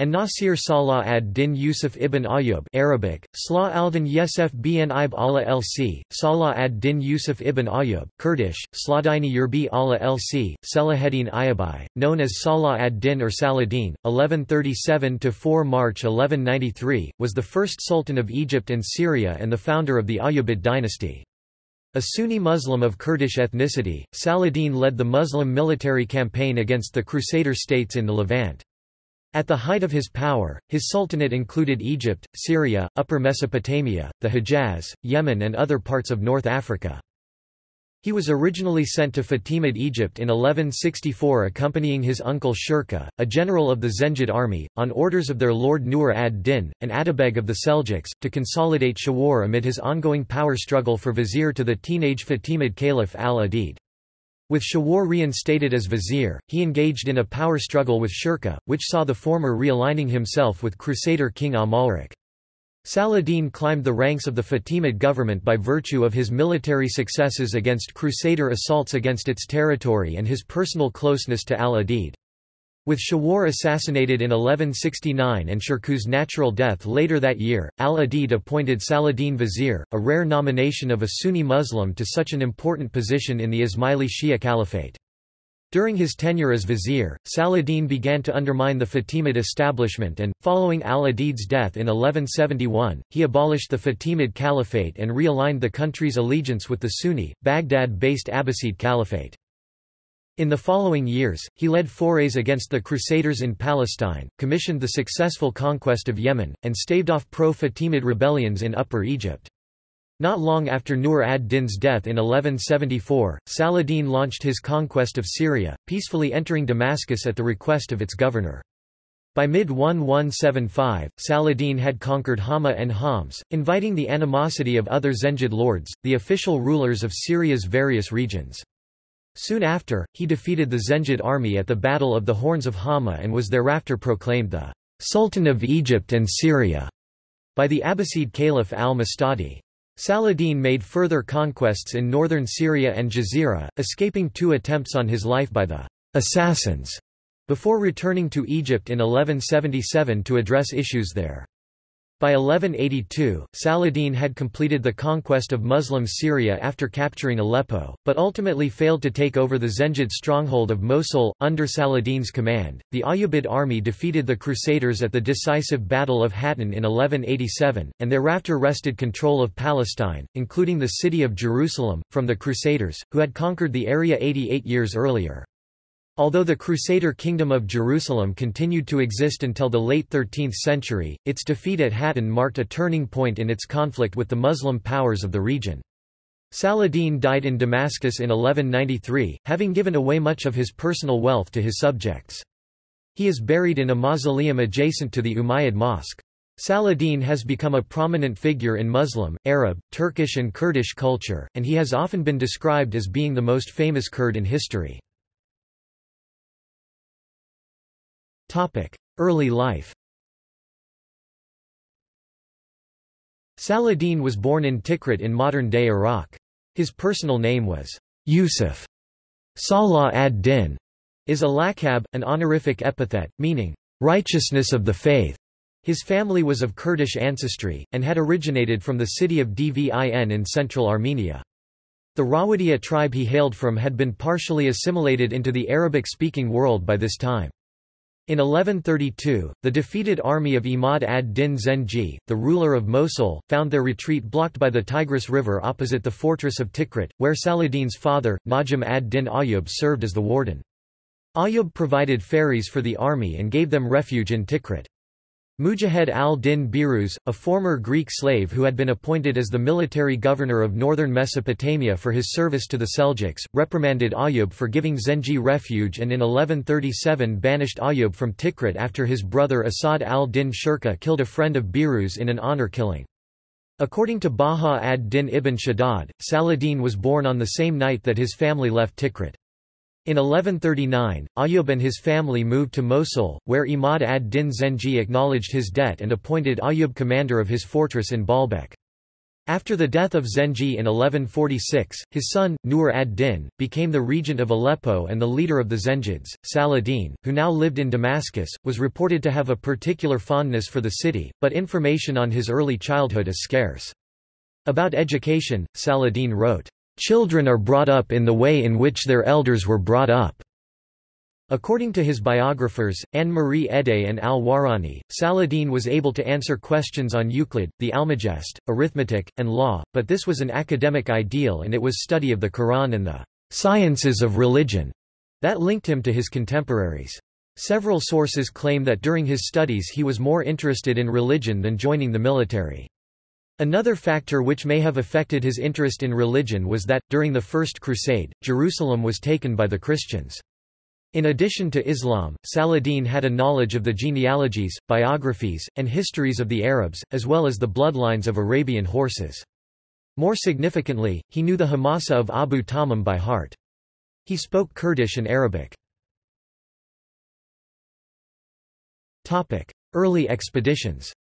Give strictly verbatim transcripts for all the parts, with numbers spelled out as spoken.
And Nasir Salah ad-Din Yusuf ibn Ayyub Arabic, Salah al-Din Yesef bin Ib Allah L C, Salah ad-Din Yusuf ibn Ayyub Kurdish, Sladini Yerbi Allah L C, Selaheddin Ayabai, known as Salah ad-Din or Saladin, eleven thirty-seven to four March eleven ninety-three, was the first sultan of Egypt and Syria and the founder of the Ayyubid dynasty. A Sunni Muslim of Kurdish ethnicity, Saladin led the Muslim military campaign against the Crusader states in the Levant. At the height of his power, his sultanate included Egypt, Syria, Upper Mesopotamia, the Hejaz, Yemen and other parts of North Africa. He was originally sent to Fatimid, Egypt in eleven sixty-four accompanying his uncle Shirkuh, a general of the Zengid army, on orders of their lord Nur ad-Din, an atabeg of the Seljuks, to consolidate Shawar amid his ongoing power struggle for vizier to the teenage Fatimid Caliph Al-Adid. With Shawar reinstated as vizier, he engaged in a power struggle with Shirkuh, which saw the former realigning himself with Crusader king Amalric. Saladin climbed the ranks of the Fatimid government by virtue of his military successes against Crusader assaults against its territory and his personal closeness to Al-Adid. With Shawar assassinated in eleven sixty-nine and Shirkuh's natural death later that year, Al-Adid appointed Saladin vizier, a rare nomination of a Sunni Muslim to such an important position in the Ismaili Shia Caliphate. During his tenure as vizier, Saladin began to undermine the Fatimid establishment and, following Al-Adid's death in eleven seventy-one, he abolished the Fatimid Caliphate and realigned the country's allegiance with the Sunni, Baghdad-based Abbasid Caliphate. In the following years, he led forays against the Crusaders in Palestine, commissioned the successful conquest of Yemen, and staved off pro-Fatimid rebellions in Upper Egypt. Not long after Nur ad-Din's death in eleven seventy-four, Saladin launched his conquest of Syria, peacefully entering Damascus at the request of its governor. By mid eleven seventy-five, Saladin had conquered Hama and Homs, inviting the animosity of other Zengid lords, the official rulers of Syria's various regions. Soon after, he defeated the Zengid army at the Battle of the Horns of Hama and was thereafter proclaimed the Sultan of Egypt and Syria by the Abbasid Caliph al-Mustadi. Saladin made further conquests in northern Syria and Jazeera, escaping two attempts on his life by the assassins, before returning to Egypt in eleven seventy-seven to address issues there. By eleven eighty-two, Saladin had completed the conquest of Muslim Syria after capturing Aleppo, but ultimately failed to take over the Zengid stronghold of Mosul. Under Saladin's command, the Ayyubid army defeated the Crusaders at the decisive Battle of Hattin in eleven eighty-seven, and thereafter wrested control of Palestine, including the city of Jerusalem, from the Crusaders, who had conquered the area eighty-eight years earlier. Although the Crusader Kingdom of Jerusalem continued to exist until the late thirteenth century, its defeat at Hattin marked a turning point in its conflict with the Muslim powers of the region. Saladin died in Damascus in eleven ninety-three, having given away much of his personal wealth to his subjects. He is buried in a mausoleum adjacent to the Umayyad Mosque. Saladin has become a prominent figure in Muslim, Arab, Turkish and Kurdish culture, and he has often been described as being the most famous Kurd in history. Early life. Saladin was born in Tikrit in modern-day Iraq. His personal name was Yusuf. Salah ad-Din is a lakab, an honorific epithet, meaning righteousness of the faith. His family was of Kurdish ancestry, and had originated from the city of Dvin in central Armenia. The Rawadiya tribe he hailed from had been partially assimilated into the Arabic-speaking world by this time. In eleven thirty-two, the defeated army of Imad ad-Din Zengi, the ruler of Mosul, found their retreat blocked by the Tigris River opposite the fortress of Tikrit, where Saladin's father, Najm ad-Din Ayyub, served as the warden. Ayyub provided ferries for the army and gave them refuge in Tikrit. Mujahid al-Din Biruz, a former Greek slave who had been appointed as the military governor of northern Mesopotamia for his service to the Seljuks, reprimanded Ayyub for giving Zengi refuge and in eleven thirty-seven banished Ayyub from Tikrit after his brother Asad al-Din Shirkah killed a friend of Biruz in an honor killing. According to Baha ad-Din ibn Shaddad, Saladin was born on the same night that his family left Tikrit. In eleven thirty-nine, Ayyub and his family moved to Mosul, where Imad ad-Din Zengi acknowledged his debt and appointed Ayyub commander of his fortress in Baalbek. After the death of Zengi in eleven forty-six, his son, Nur ad-Din, became the regent of Aleppo and the leader of the Zengids. Saladin, who now lived in Damascus, was reported to have a particular fondness for the city, but information on his early childhood is scarce. About education, Saladin wrote, "Children are brought up in the way in which their elders were brought up." According to his biographers, Anne-Marie Eday and Al-Warani, Saladin was able to answer questions on Euclid, the Almagest, arithmetic, and law, but this was an academic ideal and it was study of the Quran and the sciences of religion that linked him to his contemporaries. Several sources claim that during his studies he was more interested in religion than joining the military. Another factor which may have affected his interest in religion was that, during the First Crusade, Jerusalem was taken by the Christians. In addition to Islam, Saladin had a knowledge of the genealogies, biographies, and histories of the Arabs, as well as the bloodlines of Arabian horses. More significantly, he knew the Hamasa of Abu Tamim by heart. He spoke Kurdish and Arabic. Early expeditions.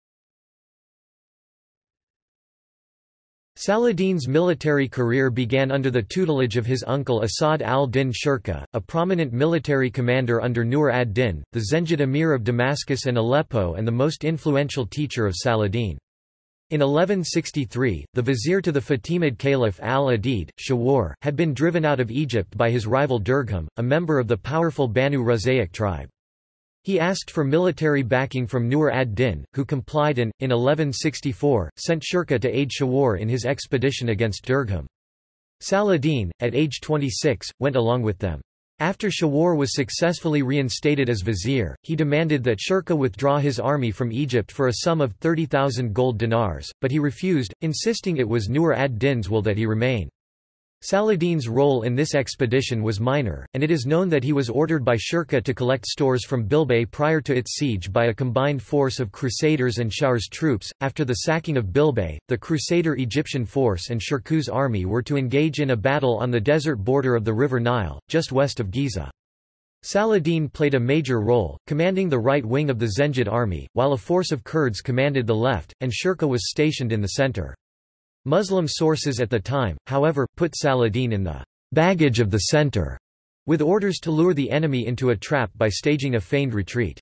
Saladin's military career began under the tutelage of his uncle Asad al-Din Shirkah, a prominent military commander under Nur ad-Din, the Zengid emir of Damascus and Aleppo and the most influential teacher of Saladin. In eleven sixty-three, the vizier to the Fatimid caliph Al-Adid, Shawar, had been driven out of Egypt by his rival Dirgham, a member of the powerful Banu Razaiq tribe. He asked for military backing from Nur ad-Din, who complied and, in eleven sixty-four, sent Shirkuh to aid Shawar in his expedition against Dirgham. Saladin, at age twenty-six, went along with them. After Shawar was successfully reinstated as vizier, he demanded that Shirkuh withdraw his army from Egypt for a sum of thirty thousand gold dinars, but he refused, insisting it was Nur ad-Din's will that he remain. Saladin's role in this expedition was minor, and it is known that he was ordered by Shirkuh to collect stores from Bilbay prior to its siege by a combined force of Crusaders and Shawar's troops. After the sacking of Bilbay, the Crusader Egyptian force and Shirkuh's army were to engage in a battle on the desert border of the River Nile, just west of Giza. Saladin played a major role, commanding the right wing of the Zengid army, while a force of Kurds commanded the left, and Shirkuh was stationed in the center. Muslim sources at the time, however, put Saladin in the baggage of the center, with orders to lure the enemy into a trap by staging a feigned retreat.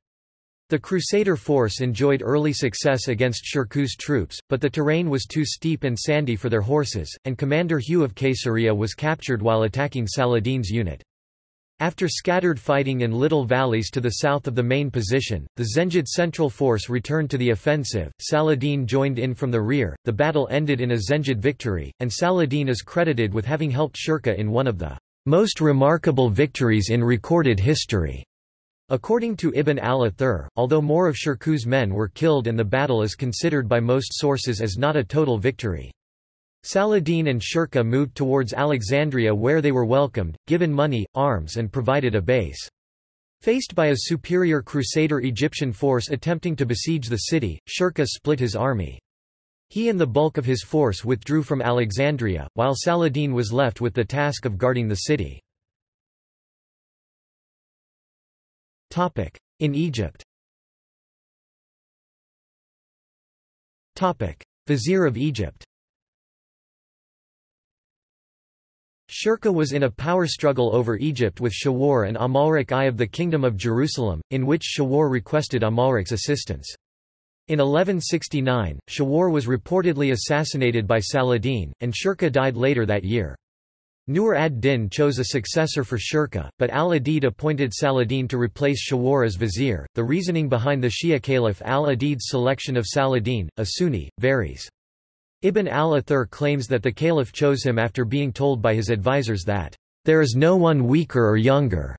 The Crusader force enjoyed early success against Shirkuh's troops, but the terrain was too steep and sandy for their horses, and Commander Hugh of Caesarea was captured while attacking Saladin's unit. After scattered fighting in little valleys to the south of the main position, the Zengid central force returned to the offensive. Saladin joined in from the rear, the battle ended in a Zengid victory, and Saladin is credited with having helped Shirkuh in one of the most remarkable victories in recorded history. According to Ibn al-Athir, although more of Shirkuh's men were killed and the battle is considered by most sources as not a total victory. Saladin and Shirkuh moved towards Alexandria where they were welcomed, given money, arms and provided a base. Faced by a superior Crusader Egyptian force attempting to besiege the city, Shirkuh split his army. He and the bulk of his force withdrew from Alexandria, while Saladin was left with the task of guarding the city. In Egypt. Vizier of Egypt. Shirkuh was in a power struggle over Egypt with Shawar and Amalric I of the Kingdom of Jerusalem, in which Shawar requested Amalric's assistance. In eleven sixty-nine, Shawar was reportedly assassinated by Saladin, and Shirkuh died later that year. Nur ad-Din chose a successor for Shirkuh, but Al-Adid appointed Saladin to replace Shawar as vizier. The reasoning behind the Shia Caliph Al-Adid's selection of Saladin, a Sunni, varies. Ibn al-Athir claims that the caliph chose him after being told by his advisors that, "There is no one weaker or younger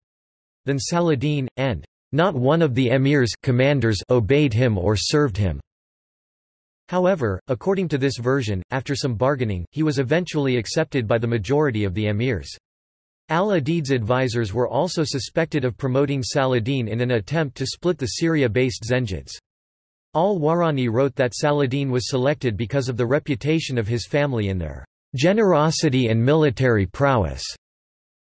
than Saladin, and not one of the emirs commanders obeyed him or served him." However, according to this version, after some bargaining, he was eventually accepted by the majority of the emirs. Al-Adid's advisors were also suspected of promoting Saladin in an attempt to split the Syria-based Zengids. Al-Warani wrote that Saladin was selected because of the reputation of his family and their generosity and military prowess.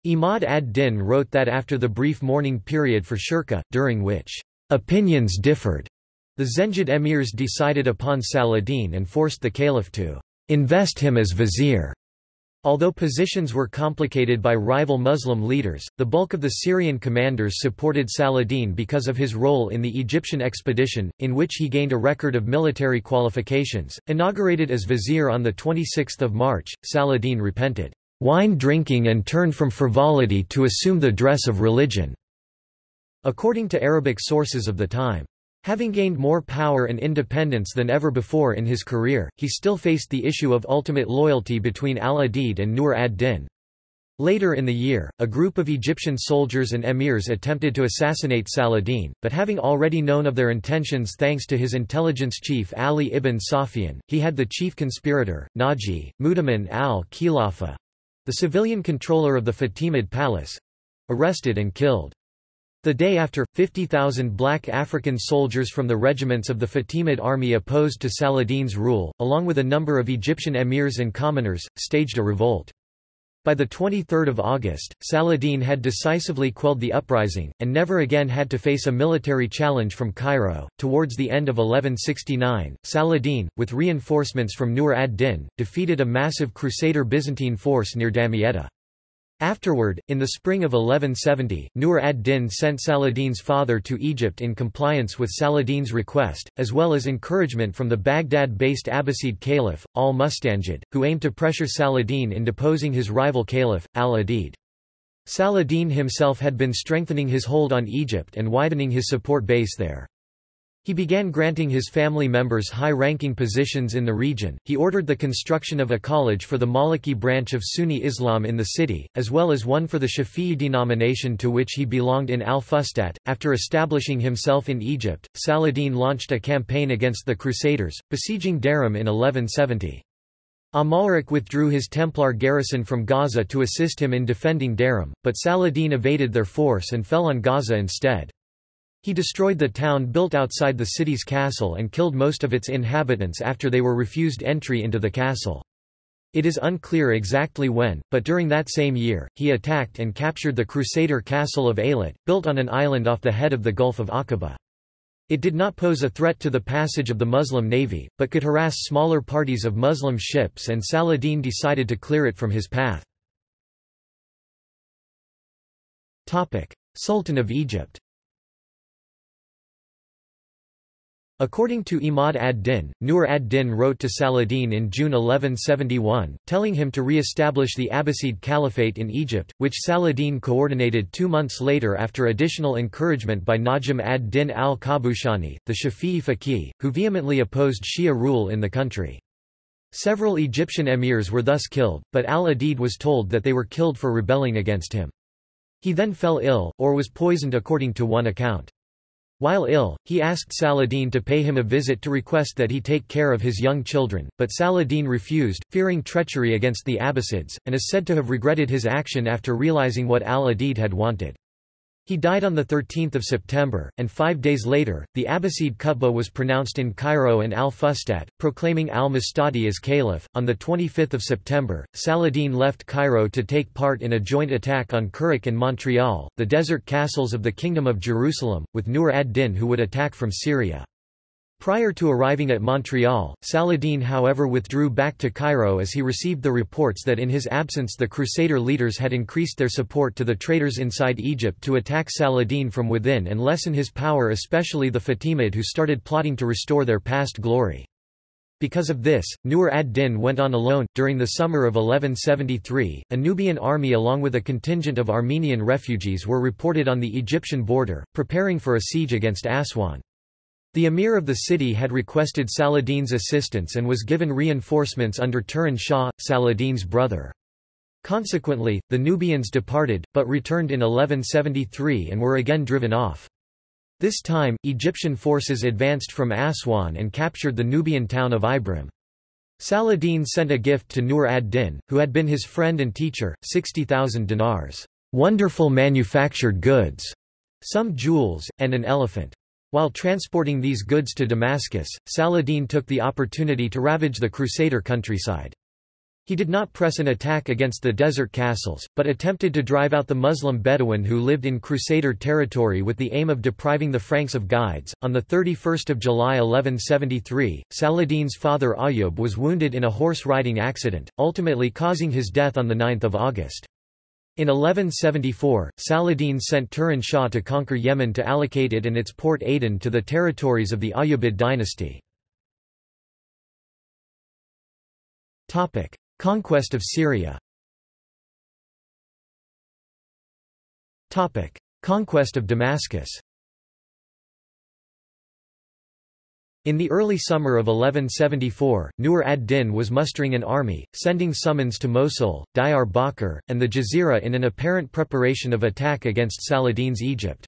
Imad ad-Din wrote that after the brief mourning period for Shirkuh, during which opinions differed, the Zengid emirs decided upon Saladin and forced the caliph to invest him as vizier. Although positions were complicated by rival Muslim leaders, the bulk of the Syrian commanders supported Saladin because of his role in the Egyptian expedition, in which he gained a record of military qualifications. Inaugurated as vizier on the twenty-sixth of March, Saladin repented wine drinking and turned from frivolity to assume the dress of religion, according to Arabic sources of the time. Having gained more power and independence than ever before in his career, he still faced the issue of ultimate loyalty between Al-Adid and Nur ad-Din. Later in the year, a group of Egyptian soldiers and emirs attempted to assassinate Saladin, but having already known of their intentions thanks to his intelligence chief Ali ibn Safyan, he had the chief conspirator, Naji, Mudaman al-Khilafa, the civilian controller of the Fatimid palace, arrested and killed. The day after, fifty thousand black African soldiers from the regiments of the Fatimid army opposed to Saladin's rule, along with a number of Egyptian emirs and commoners, staged a revolt. By the twenty-third of August, Saladin had decisively quelled the uprising, and never again had to face a military challenge from Cairo. Towards the end of eleven sixty-nine, Saladin, with reinforcements from Nur ad-Din, defeated a massive Crusader Byzantine force near Damietta. Afterward, in the spring of eleven seventy, Nur ad-Din sent Saladin's father to Egypt in compliance with Saladin's request, as well as encouragement from the Baghdad-based Abbasid caliph, al-Mustanjid, who aimed to pressure Saladin in deposing his rival caliph, al-Adid. Saladin himself had been strengthening his hold on Egypt and widening his support base there. He began granting his family members high-ranking positions in the region. He ordered the construction of a college for the Maliki branch of Sunni Islam in the city, as well as one for the Shafi'i denomination to which he belonged in Al-Fustat. After establishing himself in Egypt, Saladin launched a campaign against the Crusaders, besieging Dirgham in eleven seventy. Amalric withdrew his Templar garrison from Gaza to assist him in defending Dirgham, but Saladin evaded their force and fell on Gaza instead. He destroyed the town built outside the city's castle and killed most of its inhabitants after they were refused entry into the castle. It is unclear exactly when, but during that same year, he attacked and captured the Crusader castle of Eilat, built on an island off the head of the Gulf of Aqaba. It did not pose a threat to the passage of the Muslim navy, but could harass smaller parties of Muslim ships, and Saladin decided to clear it from his path. Sultan of Egypt. According to Imad ad-Din, Nur ad-Din wrote to Saladin in June eleven seventy-one, telling him to re-establish the Abbasid Caliphate in Egypt, which Saladin coordinated two months later after additional encouragement by Najm ad-Din al-Qabushani, the Shafi'i faqih, who vehemently opposed Shia rule in the country. Several Egyptian emirs were thus killed, but al-Adid was told that they were killed for rebelling against him. He then fell ill, or was poisoned according to one account. While ill, he asked Saladin to pay him a visit to request that he take care of his young children, but Saladin refused, fearing treachery against the Abbasids, and is said to have regretted his action after realizing what al-Adid had wanted. He died on thirteenth of September, and five days later, the Abbasid Qutbah was pronounced in Cairo and Al-Fustat, proclaiming al-Mustadi as caliph. On twenty-fifth of September, Saladin left Cairo to take part in a joint attack on Curragh and Montreal, the desert castles of the Kingdom of Jerusalem, with Nur ad-Din who would attack from Syria. Prior to arriving at Montreal, Saladin however withdrew back to Cairo as he received the reports that in his absence the Crusader leaders had increased their support to the traitors inside Egypt to attack Saladin from within and lessen his power, especially the Fatimid who started plotting to restore their past glory. Because of this, Nur ad-Din went on alone. During the summer of eleven seventy-three, a Nubian army along with a contingent of Armenian refugees were reported on the Egyptian border, preparing for a siege against Aswan. The emir of the city had requested Saladin's assistance and was given reinforcements under Turan Shah, Saladin's brother. Consequently, the Nubians departed, but returned in eleven seventy-three and were again driven off. This time, Egyptian forces advanced from Aswan and captured the Nubian town of Ibrim. Saladin sent a gift to Nur ad-Din, who had been his friend and teacher, sixty thousand dinars, wonderful manufactured goods, some jewels, and an elephant. While transporting these goods to Damascus, Saladin took the opportunity to ravage the Crusader countryside. He did not press an attack against the desert castles, but attempted to drive out the Muslim Bedouin who lived in Crusader territory with the aim of depriving the Franks of guides. On the thirty-first of July eleven seventy-three, Saladin's father Ayyub was wounded in a horse-riding accident, ultimately causing his death on the ninth of August. In eleven seventy-four, Saladin sent Turan Shah to conquer Yemen to allocate it and its port Aden to the territories of the Ayyubid dynasty. Topic: Conquest of Syria. Topic: Conquest of Damascus. In the early summer of eleven seventy-four, Nur ad-Din was mustering an army, sending summons to Mosul, Diyarbakir, and the Jazira in an apparent preparation of attack against Saladin's Egypt.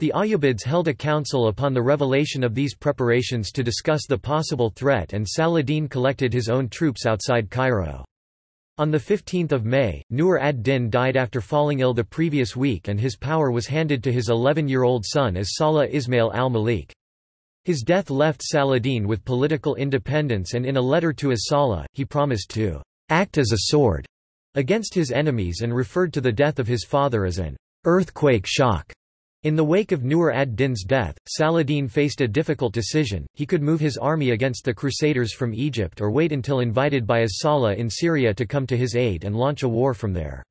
The Ayyubids held a council upon the revelation of these preparations to discuss the possible threat, and Saladin collected his own troops outside Cairo. On the fifteenth of May, Nur ad-Din died after falling ill the previous week, and his power was handed to his eleven-year-old son as Salah Ismail al-Malik. His death left Saladin with political independence, and in a letter to his Salah, he promised to act as a sword against his enemies and referred to the death of his father as an earthquake shock. In the wake of Nur ad-Din's death, Saladin faced a difficult decision. He could move his army against the Crusaders from Egypt or wait until invited by his Salah in Syria to come to his aid and launch a war from there.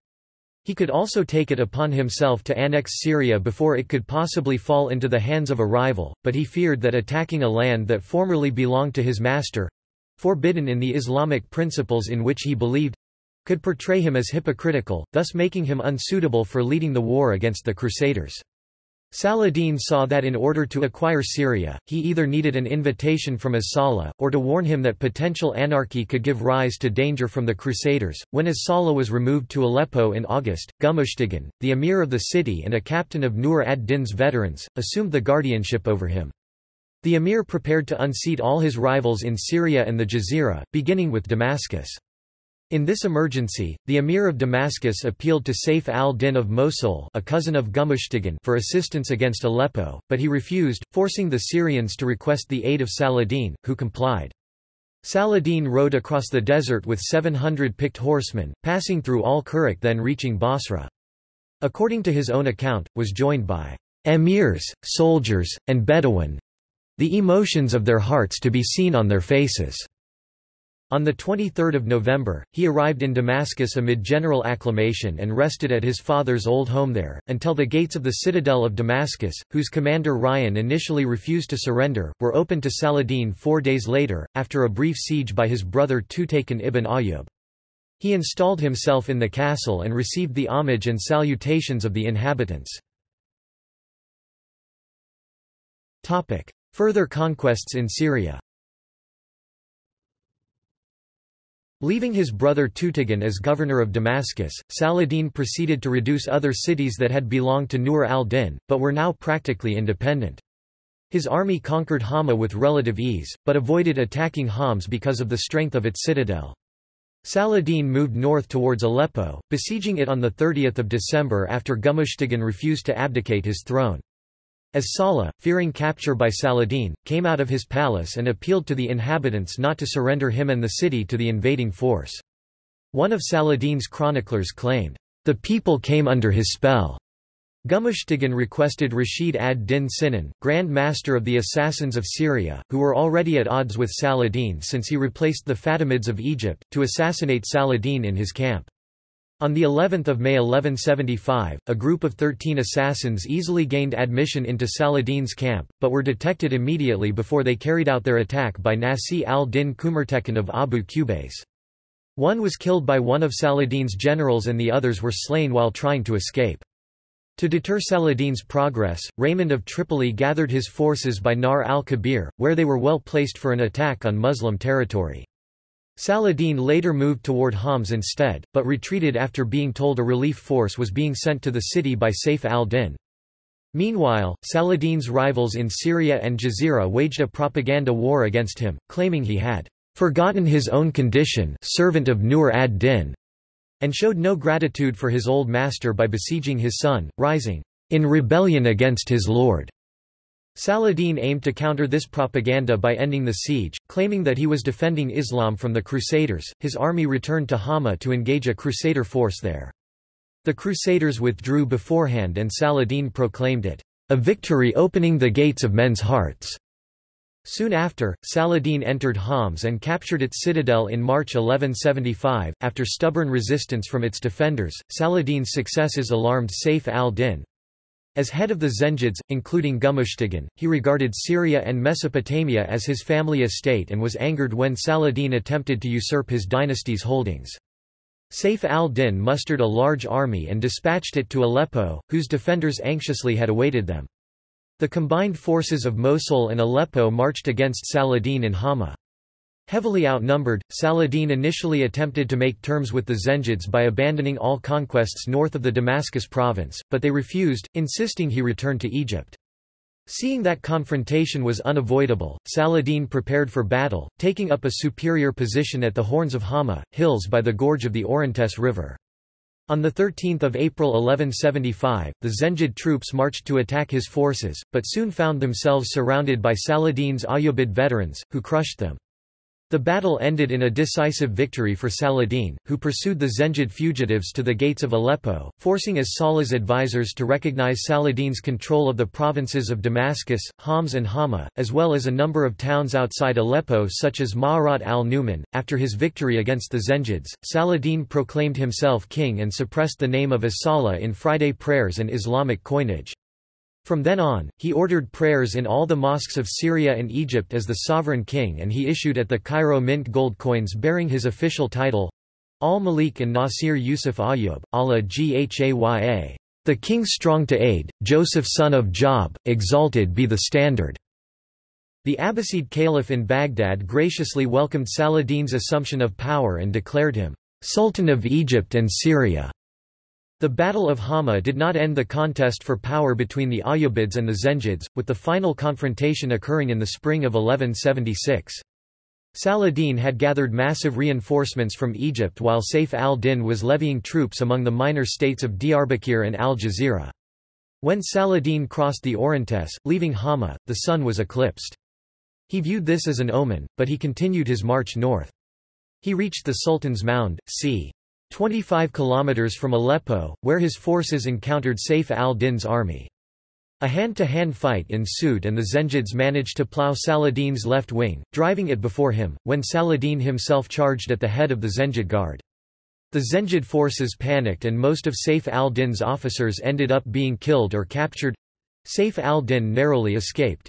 He could also take it upon himself to annex Syria before it could possibly fall into the hands of a rival, but he feared that attacking a land that formerly belonged to his master—forbidden in the Islamic principles in which he believed—could portray him as hypocritical, thus making him unsuitable for leading the war against the Crusaders. Saladin saw that in order to acquire Syria, he either needed an invitation from As-Salah, or to warn him that potential anarchy could give rise to danger from the Crusaders. When As-Salah was removed to Aleppo in August, Gumushtigin, the emir of the city and a captain of Nur ad-Din's veterans, assumed the guardianship over him. The emir prepared to unseat all his rivals in Syria and the Jazira, beginning with Damascus. In this emergency, the emir of Damascus appealed to Saif al-Din of Mosul, a cousin of Gumushtigin, for assistance against Aleppo, but he refused, forcing the Syrians to request the aid of Saladin, who complied. Saladin rode across the desert with seven hundred picked horsemen, passing through Al-Kurik, then reaching Basra. According to his own account, was joined by emirs, soldiers, and Bedouin, the emotions of their hearts to be seen on their faces. On the twenty-third of November, he arrived in Damascus amid general acclamation and rested at his father's old home there, until the gates of the citadel of Damascus, whose commander Ryan initially refused to surrender, were opened to Saladin four days later, after a brief siege by his brother Tutaykun ibn Ayyub. He installed himself in the castle and received the homage and salutations of the inhabitants. Further conquests in Syria. Leaving his brother Tutaygin as governor of Damascus, Saladin proceeded to reduce other cities that had belonged to Nur al-Din, but were now practically independent. His army conquered Hama with relative ease, but avoided attacking Homs because of the strength of its citadel. Saladin moved north towards Aleppo, besieging it on the thirtieth of December after Gumushtigin refused to abdicate his throne. As Salah, fearing capture by Saladin, came out of his palace and appealed to the inhabitants not to surrender him and the city to the invading force. One of Saladin's chroniclers claimed, "The people came under his spell." Gumushtigin requested Rashid ad-Din Sinan, Grand Master of the Assassins of Syria, who were already at odds with Saladin since he replaced the Fatimids of Egypt, to assassinate Saladin in his camp. On the eleventh of May eleven seventy-five, a group of thirteen assassins easily gained admission into Saladin's camp, but were detected immediately before they carried out their attack by Nasi al-Din Kumartekin of Abu Qubais. One was killed by one of Saladin's generals and the others were slain while trying to escape. To deter Saladin's progress, Raymond of Tripoli gathered his forces by Nar al-Kabir, where they were well placed for an attack on Muslim territory. Saladin later moved toward Homs instead, but retreated after being told a relief force was being sent to the city by Saif al-Din. Meanwhile, Saladin's rivals in Syria and Jazira waged a propaganda war against him, claiming he had "forgotten his own condition, servant of Nur ad-Din," and showed no gratitude for his old master by besieging his son, rising "in rebellion against his lord." Saladin aimed to counter this propaganda by ending the siege, claiming that he was defending Islam from the Crusaders. His army returned to Hama to engage a Crusader force there. The Crusaders withdrew beforehand and Saladin proclaimed it, "a victory opening the gates of men's hearts." Soon after, Saladin entered Homs and captured its citadel in March eleven seventy-five. After stubborn resistance from its defenders, Saladin's successes alarmed Saif al-Din. As head of the Zengids, including Gumushtigin, he regarded Syria and Mesopotamia as his family estate and was angered when Saladin attempted to usurp his dynasty's holdings. Saif al-Din mustered a large army and dispatched it to Aleppo, whose defenders anxiously had awaited them. The combined forces of Mosul and Aleppo marched against Saladin in Hama. Heavily outnumbered, Saladin initially attempted to make terms with the Zengids by abandoning all conquests north of the Damascus province, but they refused, insisting he return to Egypt. Seeing that confrontation was unavoidable, Saladin prepared for battle, taking up a superior position at the Horns of Hama, hills by the gorge of the Orontes River. On the thirteenth of April eleven seventy-five, the Zengid troops marched to attack his forces, but soon found themselves surrounded by Saladin's Ayyubid veterans, who crushed them. The battle ended in a decisive victory for Saladin, who pursued the Zengid fugitives to the gates of Aleppo, forcing as Salah's advisors to recognize Saladin's control of the provinces of Damascus, Homs, and Hama, as well as a number of towns outside Aleppo such as Ma'arat al-Numan. After his victory against the Zengids, Saladin proclaimed himself king and suppressed the name of as Salah in Friday prayers and Islamic coinage. From then on, he ordered prayers in all the mosques of Syria and Egypt as the sovereign king, and he issued at the Cairo mint gold coins bearing his official title, Al-Malik and Nasir Yusuf Ayyub, Al-Ghayaa, the king strong to aid, Joseph son of Job, exalted be the standard. The Abbasid caliph in Baghdad graciously welcomed Saladin's assumption of power and declared him, Sultan of Egypt and Syria. The Battle of Hama did not end the contest for power between the Ayyubids and the Zengids, with the final confrontation occurring in the spring of eleven seventy-six. Saladin had gathered massive reinforcements from Egypt while Saif al-Din was levying troops among the minor states of Diyarbakir and Al-Jazira. When Saladin crossed the Orontes, leaving Hama, the sun was eclipsed. He viewed this as an omen, but he continued his march north. He reached the Sultan's Mound, c. twenty-five kilometers from Aleppo, where his forces encountered Saif al-Din's army. A hand-to-hand fight ensued and the Zengids managed to plough Saladin's left wing, driving it before him, when Saladin himself charged at the head of the Zengid guard. The Zengid forces panicked and most of Saif al-Din's officers ended up being killed or captured. Saif al-Din narrowly escaped.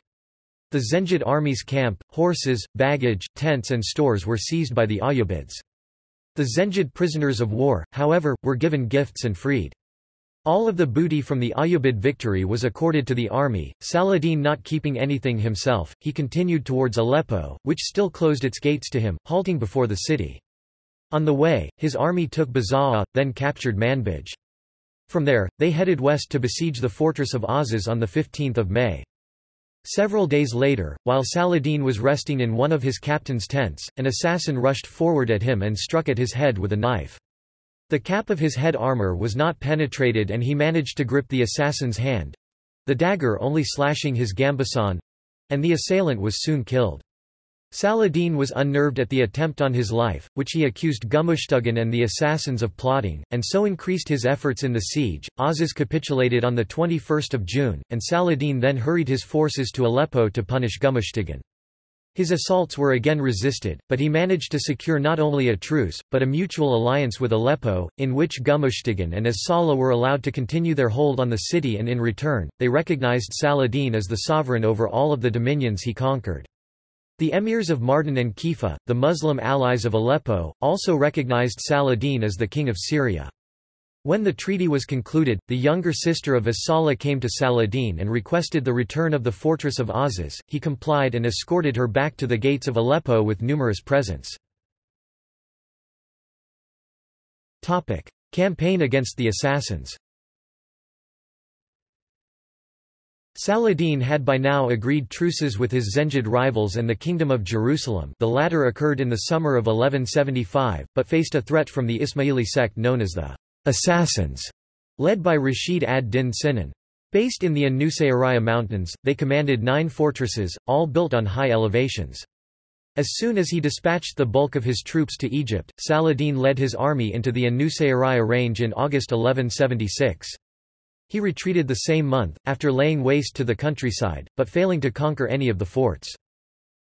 The Zengid army's camp, horses, baggage, tents and stores were seized by the Ayyubids. The Zengid prisoners of war, however, were given gifts and freed. All of the booty from the Ayyubid victory was accorded to the army. Saladin, not keeping anything himself, he continued towards Aleppo, which still closed its gates to him, halting before the city. On the way, his army took Bazaa, then captured Manbij. From there, they headed west to besiege the fortress of Azaz on the fifteenth of May. Several days later, while Saladin was resting in one of his captain's tents, an assassin rushed forward at him and struck at his head with a knife. The cap of his head armor was not penetrated and he managed to grip the assassin's hand, the dagger only slashing his gambeson, and the assailant was soon killed. Saladin was unnerved at the attempt on his life, which he accused Gumushtigin and the assassins of plotting, and so increased his efforts in the siege. Azaz capitulated on the twenty-first of June, and Saladin then hurried his forces to Aleppo to punish Gumushtigin. His assaults were again resisted, but he managed to secure not only a truce, but a mutual alliance with Aleppo, in which Gumushtigin and as-Salah were allowed to continue their hold on the city, and in return, they recognized Saladin as the sovereign over all of the dominions he conquered. The emirs of Mardin and Kifa, the Muslim allies of Aleppo, also recognized Saladin as the king of Syria. When the treaty was concluded, the younger sister of as-Salah came to Saladin and requested the return of the fortress of Azaz. He complied and escorted her back to the gates of Aleppo with numerous presents. Campaign against the assassins. Saladin had by now agreed truces with his Zengid rivals and the Kingdom of Jerusalem. The latter occurred in the summer of eleven seventy-five, but faced a threat from the Ismaili sect known as the Assassins, led by Rashid ad-Din Sinan. Based in the Nusayriyah Mountains, they commanded nine fortresses, all built on high elevations. As soon as he dispatched the bulk of his troops to Egypt, Saladin led his army into the Nusayriyah range in August eleven seventy-six. He retreated the same month, after laying waste to the countryside, but failing to conquer any of the forts.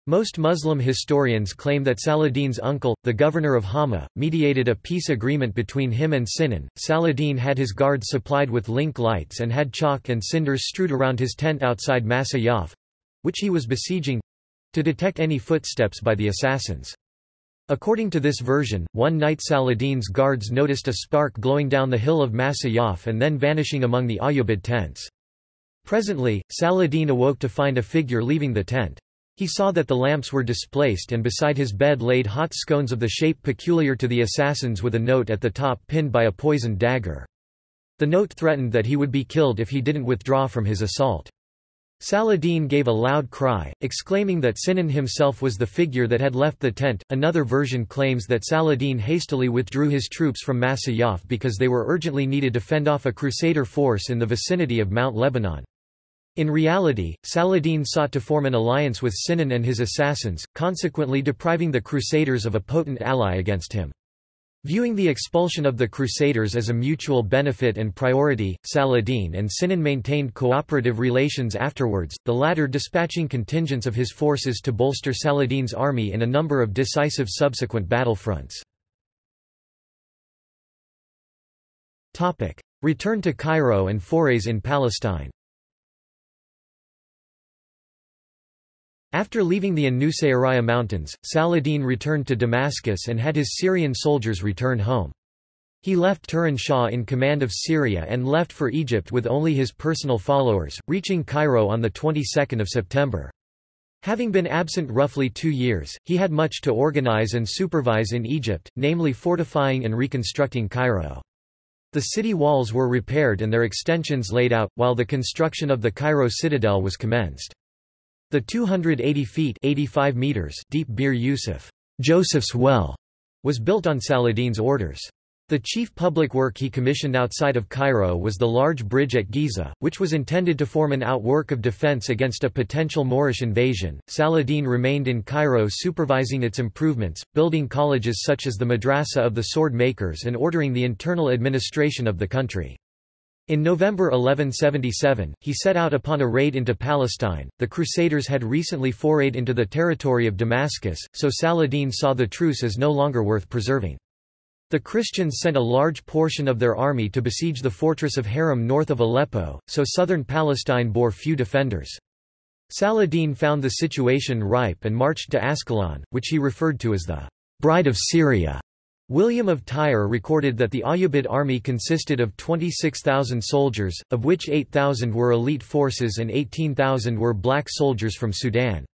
Most Muslim historians claim that Saladin's uncle, the governor of Hama, mediated a peace agreement between him and Sinan. Saladin had his guards supplied with link lights and had chalk and cinders strewed around his tent outside Masayaf, which he was besieging, to detect any footsteps by the assassins. According to this version, one night Saladin's guards noticed a spark glowing down the hill of Masayaf and then vanishing among the Ayyubid tents. Presently, Saladin awoke to find a figure leaving the tent. He saw that the lamps were displaced and beside his bed laid hot scones of the shape peculiar to the assassins with a note at the top pinned by a poisoned dagger. The note threatened that he would be killed if he didn't withdraw from his assault. Saladin gave a loud cry, exclaiming that Sinan himself was the figure that had left the tent. Another version claims that Saladin hastily withdrew his troops from Masayaf because they were urgently needed to fend off a crusader force in the vicinity of Mount Lebanon. In reality, Saladin sought to form an alliance with Sinan and his assassins, consequently depriving the Crusaders of a potent ally against him. Viewing the expulsion of the Crusaders as a mutual benefit and priority, Saladin and Sinan maintained cooperative relations afterwards, the latter dispatching contingents of his forces to bolster Saladin's army in a number of decisive subsequent battlefronts. Return to Cairo and forays in Palestine. After leaving the Nusayriyah Mountains, Saladin returned to Damascus and had his Syrian soldiers return home. He left Turan Shah in command of Syria and left for Egypt with only his personal followers, reaching Cairo on the twenty-second of September. Having been absent roughly two years, he had much to organize and supervise in Egypt, namely fortifying and reconstructing Cairo. The city walls were repaired and their extensions laid out, while the construction of the Cairo citadel was commenced. The two hundred eighty feet eighty-five meters deep Bir Yusuf, Joseph's Well, was built on Saladin's orders. The chief public work he commissioned outside of Cairo was the large bridge at Giza, which was intended to form an outwork of defense against a potential Moorish invasion. Saladin remained in Cairo supervising its improvements, building colleges such as the Madrasa of the Sword Makers and ordering the internal administration of the country. In November eleven seventy-seven, he set out upon a raid into Palestine. The Crusaders had recently forayed into the territory of Damascus, so Saladin saw the truce as no longer worth preserving. The Christians sent a large portion of their army to besiege the fortress of Haram north of Aleppo, so southern Palestine bore few defenders. Saladin found the situation ripe and marched to Ascalon, which he referred to as the Bride of Syria. William of Tyre recorded that the Ayyubid army consisted of twenty-six thousand soldiers, of which eight thousand were elite forces and eighteen thousand were black soldiers from Sudan.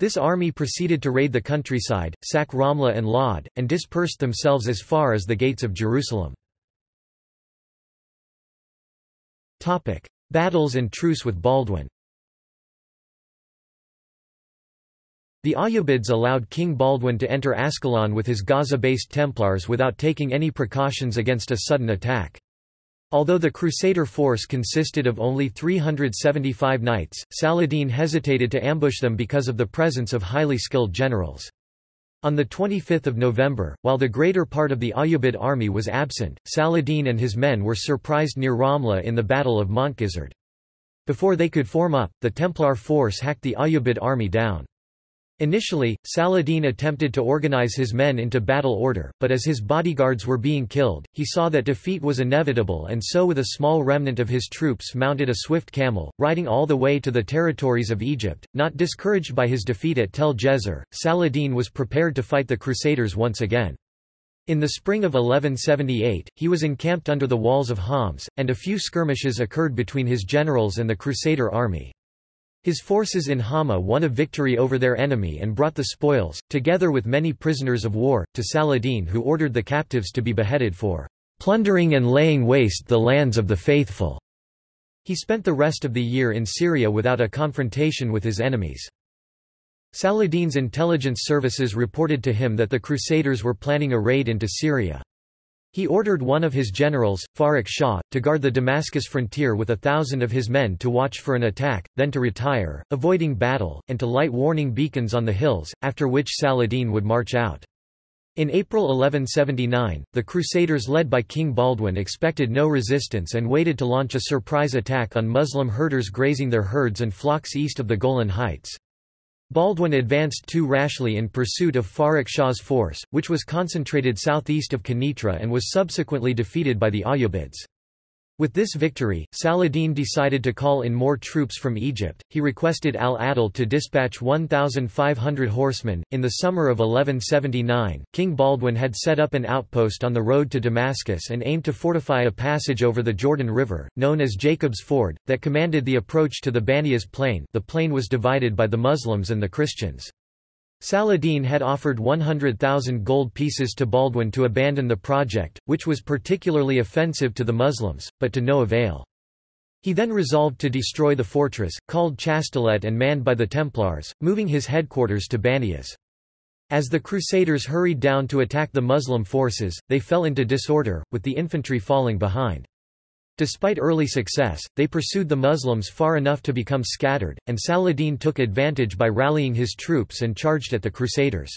This army proceeded to raid the countryside, sack Ramla and Lod, and dispersed themselves as far as the gates of Jerusalem. Battles and truce with Baldwin. The Ayyubids allowed King Baldwin to enter Ascalon with his Gaza-based Templars without taking any precautions against a sudden attack. Although the Crusader force consisted of only three hundred seventy-five knights, Saladin hesitated to ambush them because of the presence of highly skilled generals. On the twenty-fifth of November, while the greater part of the Ayyubid army was absent, Saladin and his men were surprised near Ramla in the Battle of Montgizard. Before they could form up, the Templar force hacked the Ayyubid army down. Initially, Saladin attempted to organize his men into battle order, but as his bodyguards were being killed, he saw that defeat was inevitable, and so with a small remnant of his troops mounted a swift camel, riding all the way to the territories of Egypt. Not discouraged by his defeat at Tel Jezer, Saladin was prepared to fight the Crusaders once again. In the spring of eleven seventy-eight, he was encamped under the walls of Homs, and a few skirmishes occurred between his generals and the Crusader army. His forces in Hama won a victory over their enemy and brought the spoils, together with many prisoners of war, to Saladin, who ordered the captives to be beheaded for "plundering and laying waste the lands of the faithful." He spent the rest of the year in Syria without a confrontation with his enemies. Saladin's intelligence services reported to him that the Crusaders were planning a raid into Syria. He ordered one of his generals, Farak Shah, to guard the Damascus frontier with a thousand of his men to watch for an attack, then to retire, avoiding battle, and to light warning beacons on the hills, after which Saladin would march out. In April eleven seventy-nine, the Crusaders led by King Baldwin expected no resistance and waited to launch a surprise attack on Muslim herders grazing their herds and flocks east of the Golan Heights. Baldwin advanced too rashly in pursuit of Farak Shah's force, which was concentrated southeast of Kenitra and was subsequently defeated by the Ayyubids. With this victory, Saladin decided to call in more troops from Egypt. He requested Al-Adil to dispatch one thousand five hundred horsemen. In the summer of eleven seventy-nine, King Baldwin had set up an outpost on the road to Damascus and aimed to fortify a passage over the Jordan River, known as Jacob's Ford, that commanded the approach to the Baniyas Plain. The plain was divided by the Muslims and the Christians. Saladin had offered one hundred thousand gold pieces to Baldwin to abandon the project, which was particularly offensive to the Muslims, but to no avail. He then resolved to destroy the fortress, called Chastelet and manned by the Templars, moving his headquarters to Baniyas. As the Crusaders hurried down to attack the Muslim forces, they fell into disorder, with the infantry falling behind. Despite early success, they pursued the Muslims far enough to become scattered, and Saladin took advantage by rallying his troops and charged at the Crusaders.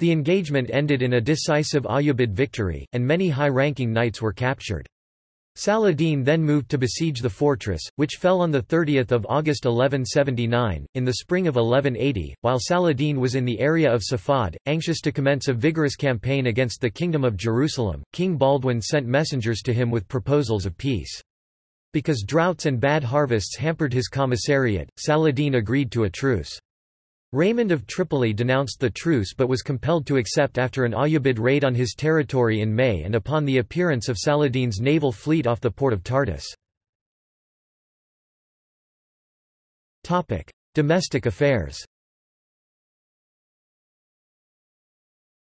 The engagement ended in a decisive Ayyubid victory, and many high-ranking knights were captured. Saladin then moved to besiege the fortress, which fell on the thirtieth of August eleven seventy-nine. In the spring of eleven eighty, while Saladin was in the area of Safad, anxious to commence a vigorous campaign against the Kingdom of Jerusalem, King Baldwin sent messengers to him with proposals of peace. Because droughts and bad harvests hampered his commissariat, Saladin agreed to a truce. Raymond of Tripoli denounced the truce but was compelled to accept after an Ayyubid raid on his territory in May and upon the appearance of Saladin's naval fleet off the port of Tartus. Domestic affairs.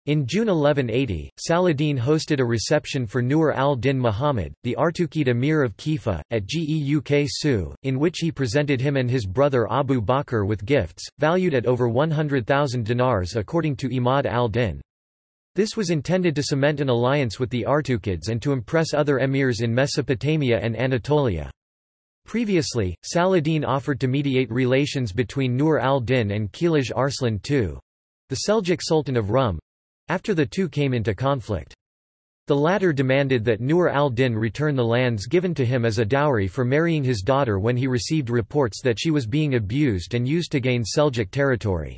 In June eleven eighty, Saladin hosted a reception for Nur al-Din Muhammad, the Artukid Emir of Kefah, at Geuk Su, in which he presented him and his brother Abu Bakr with gifts, valued at over one hundred thousand dinars according to Imad al-Din. This was intended to cement an alliance with the Artukids and to impress other emirs in Mesopotamia and Anatolia. Previously, Saladin offered to mediate relations between Nur al-Din and Kilij Arslan the second, the Seljuk Sultan of Rum, after the two came into conflict. The latter demanded that Nur al-Din return the lands given to him as a dowry for marrying his daughter when he received reports that she was being abused and used to gain Seljuk territory.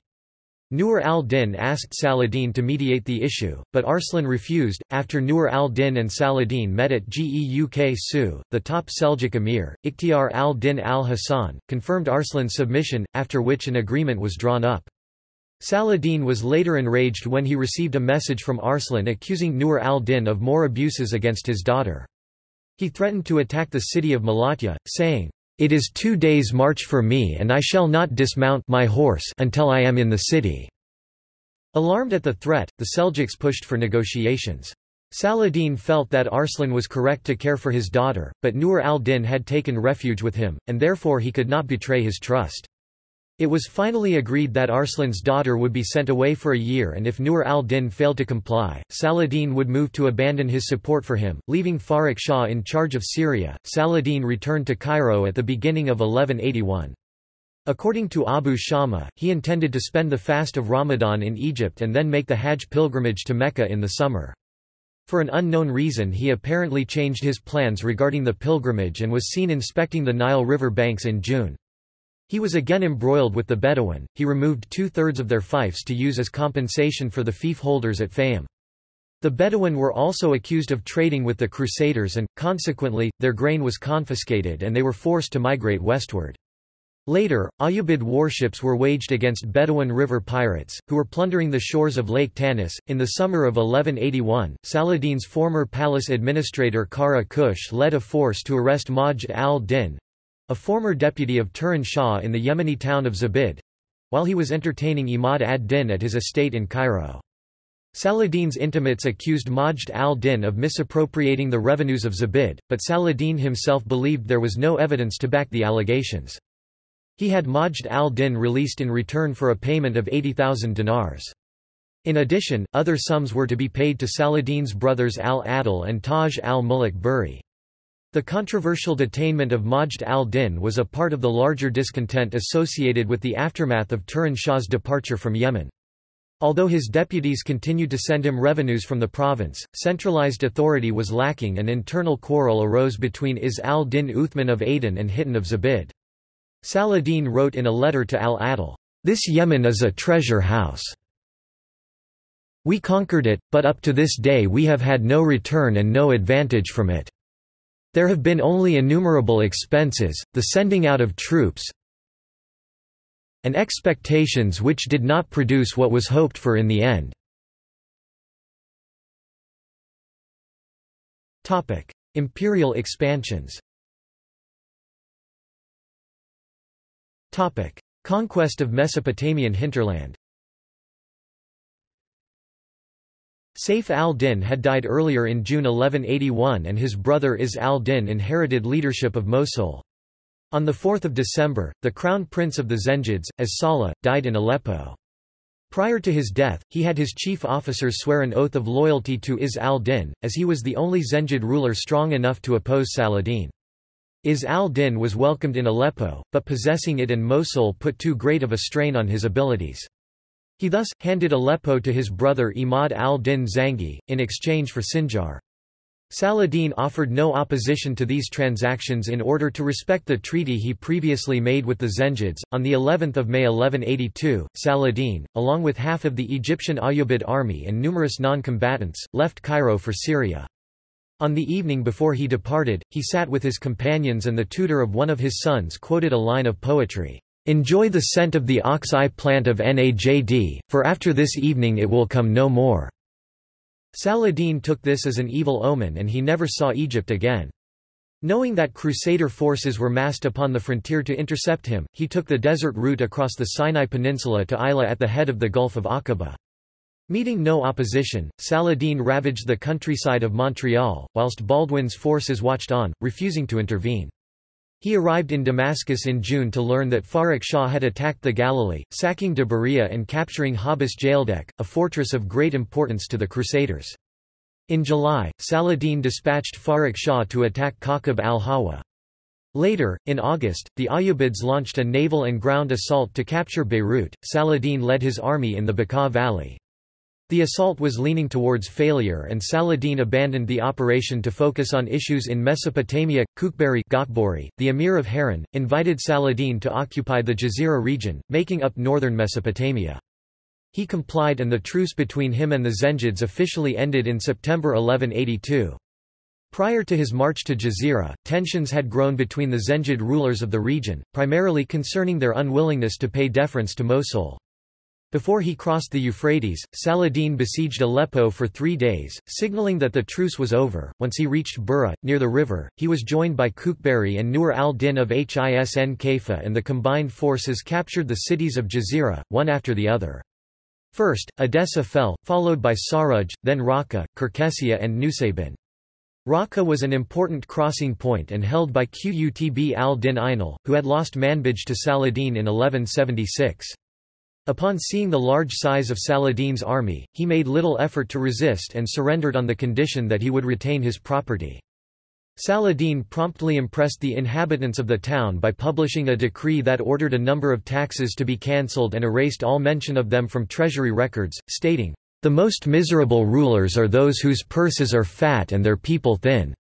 Nur al-Din asked Saladin to mediate the issue, but Arslan refused. After Nur al-Din and Saladin met at Geuk Su, the top Seljuk emir, Ikhtiar al-Din al-Hasan, confirmed Arslan's submission, after which an agreement was drawn up. Saladin was later enraged when he received a message from Arslan accusing Nur al-Din of more abuses against his daughter. He threatened to attack the city of Malatya, saying, "It is two days' march for me and I shall not dismount my horse until I am in the city." Alarmed at the threat, the Seljuks pushed for negotiations. Saladin felt that Arslan was correct to care for his daughter, but Nur al-Din had taken refuge with him, and therefore he could not betray his trust. It was finally agreed that Arslan's daughter would be sent away for a year, and if Nur al-Din failed to comply, Saladin would move to abandon his support for him, leaving Farak Shah in charge of Syria. Saladin returned to Cairo at the beginning of eleven eighty-one. According to Abu Shama, he intended to spend the fast of Ramadan in Egypt and then make the Hajj pilgrimage to Mecca in the summer. For an unknown reason, he apparently changed his plans regarding the pilgrimage and was seen inspecting the Nile River banks in June. He was again embroiled with the Bedouin. He removed two-thirds of their fiefs to use as compensation for the fief holders at Fayum. The Bedouin were also accused of trading with the Crusaders and, consequently, their grain was confiscated and they were forced to migrate westward. Later, Ayyubid warships were waged against Bedouin river pirates, who were plundering the shores of Lake Tanis. In the summer of eleven eighty-one, Saladin's former palace administrator Kara Kush led a force to arrest Majd al-Din, a former deputy of Turan Shah, in the Yemeni town of Zabid, while he was entertaining Imad ad-Din at his estate in Cairo. Saladin's intimates accused Majd al-Din of misappropriating the revenues of Zabid, but Saladin himself believed there was no evidence to back the allegations. He had Majd al-Din released in return for a payment of eighty thousand dinars. In addition, other sums were to be paid to Saladin's brothers Al-Adil and Taj al-Muluk Buri. The controversial detainment of Majd al-Din was a part of the larger discontent associated with the aftermath of Turan Shah's departure from Yemen. Although his deputies continued to send him revenues from the province, centralized authority was lacking. An internal quarrel arose between Is al-Din Uthman of Aden and Hittan of Zabid. Saladin wrote in a letter to al-Adil, "This Yemen is a treasure house. We conquered it, but up to this day we have had no return and no advantage from it. There have been only innumerable expenses, the sending out of troops, and expectations which did not produce what was hoped for in the end." Topic: Imperial expansions. Topic: Conquest of Mesopotamian hinterland. Saif al-Din had died earlier in June eleven eighty-one, and his brother Is al-Din inherited leadership of Mosul. On the fourth of December, the crown prince of the Zengids, as Saleh, died in Aleppo. Prior to his death, he had his chief officers swear an oath of loyalty to Is al-Din, as he was the only Zengid ruler strong enough to oppose Saladin. Is al-Din was welcomed in Aleppo, but possessing it and Mosul put too great of a strain on his abilities. He thus handed Aleppo to his brother Imad ad-Din Zengi, in exchange for Sinjar. Saladin offered no opposition to these transactions in order to respect the treaty he previously made with the Zengids. On the eleventh of May eleven eighty-two, Saladin, along with half of the Egyptian Ayyubid army and numerous non-combatants, left Cairo for Syria. On the evening before he departed, he sat with his companions, and the tutor of one of his sons quoted a line of poetry, "Enjoy the scent of the ox-eye plant of Najd, for after this evening it will come no more." Saladin took this as an evil omen, and he never saw Egypt again. Knowing that Crusader forces were massed upon the frontier to intercept him, he took the desert route across the Sinai Peninsula to Isla at the head of the Gulf of Aqaba. Meeting no opposition, Saladin ravaged the countryside of Montreal, whilst Baldwin's forces watched on, refusing to intervene. He arrived in Damascus in June to learn that Farrukh Shah had attacked the Galilee, sacking Deburiya and capturing Habas Jaildek, a fortress of great importance to the Crusaders. In July, Saladin dispatched Farrukh Shah to attack Qaqab al-Hawa. Later, in August, the Ayyubids launched a naval and ground assault to capture Beirut. Saladin led his army in the Bekaa Valley. The assault was leaning towards failure, and Saladin abandoned the operation to focus on issues in Mesopotamia. Kukbari, the emir of Haran, invited Saladin to occupy the Jazira region, making up northern Mesopotamia. He complied, and the truce between him and the Zengids officially ended in September eleven eighty-two. Prior to his march to Jazira, tensions had grown between the Zengid rulers of the region, primarily concerning their unwillingness to pay deference to Mosul. Before he crossed the Euphrates, Saladin besieged Aleppo for three days, signaling that the truce was over. Once he reached Burra, near the river, he was joined by Kukbari and Nur al-Din of Hisn Kaifa, and the combined forces captured the cities of Jazira, one after the other. First, Edessa fell, followed by Saruj, then Raqqa, Kirkessia and Nusaybin. Raqqa was an important crossing point and held by Qutb al-Din Ainal, who had lost Manbij to Saladin in eleven seventy-six. Upon seeing the large size of Saladin's army, he made little effort to resist and surrendered on the condition that he would retain his property. Saladin promptly impressed the inhabitants of the town by publishing a decree that ordered a number of taxes to be cancelled and erased all mention of them from treasury records, stating, "The most miserable rulers are those whose purses are fat and their people thin."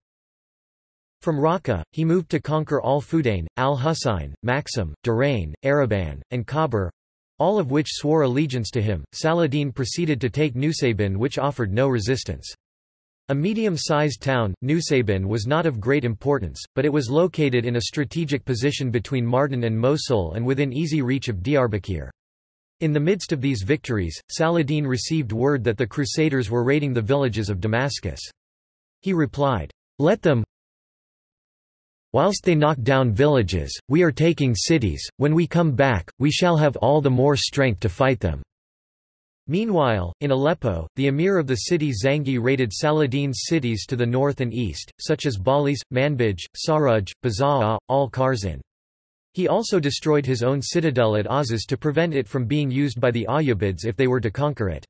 From Raqqa, he moved to conquer Al-Fudain, Al-Husayn, Maxim, Durain, Araban, and Khabur, all of which swore allegiance to him. Saladin proceeded to take Nusaybin, which offered no resistance. A medium-sized town, Nusaybin was not of great importance, but it was located in a strategic position between Mardin and Mosul and within easy reach of Diyarbakir. In the midst of these victories, Saladin received word that the Crusaders were raiding the villages of Damascus. He replied, "Let them. Whilst they knock down villages, we are taking cities. When we come back, we shall have all the more strength to fight them." Meanwhile, in Aleppo, the emir of the city Zengi raided Saladin's cities to the north and east, such as Balis, Manbij, Saruj, Bazaa, Al-Karzin. He also destroyed his own citadel at Azaz to prevent it from being used by the Ayyubids if they were to conquer it.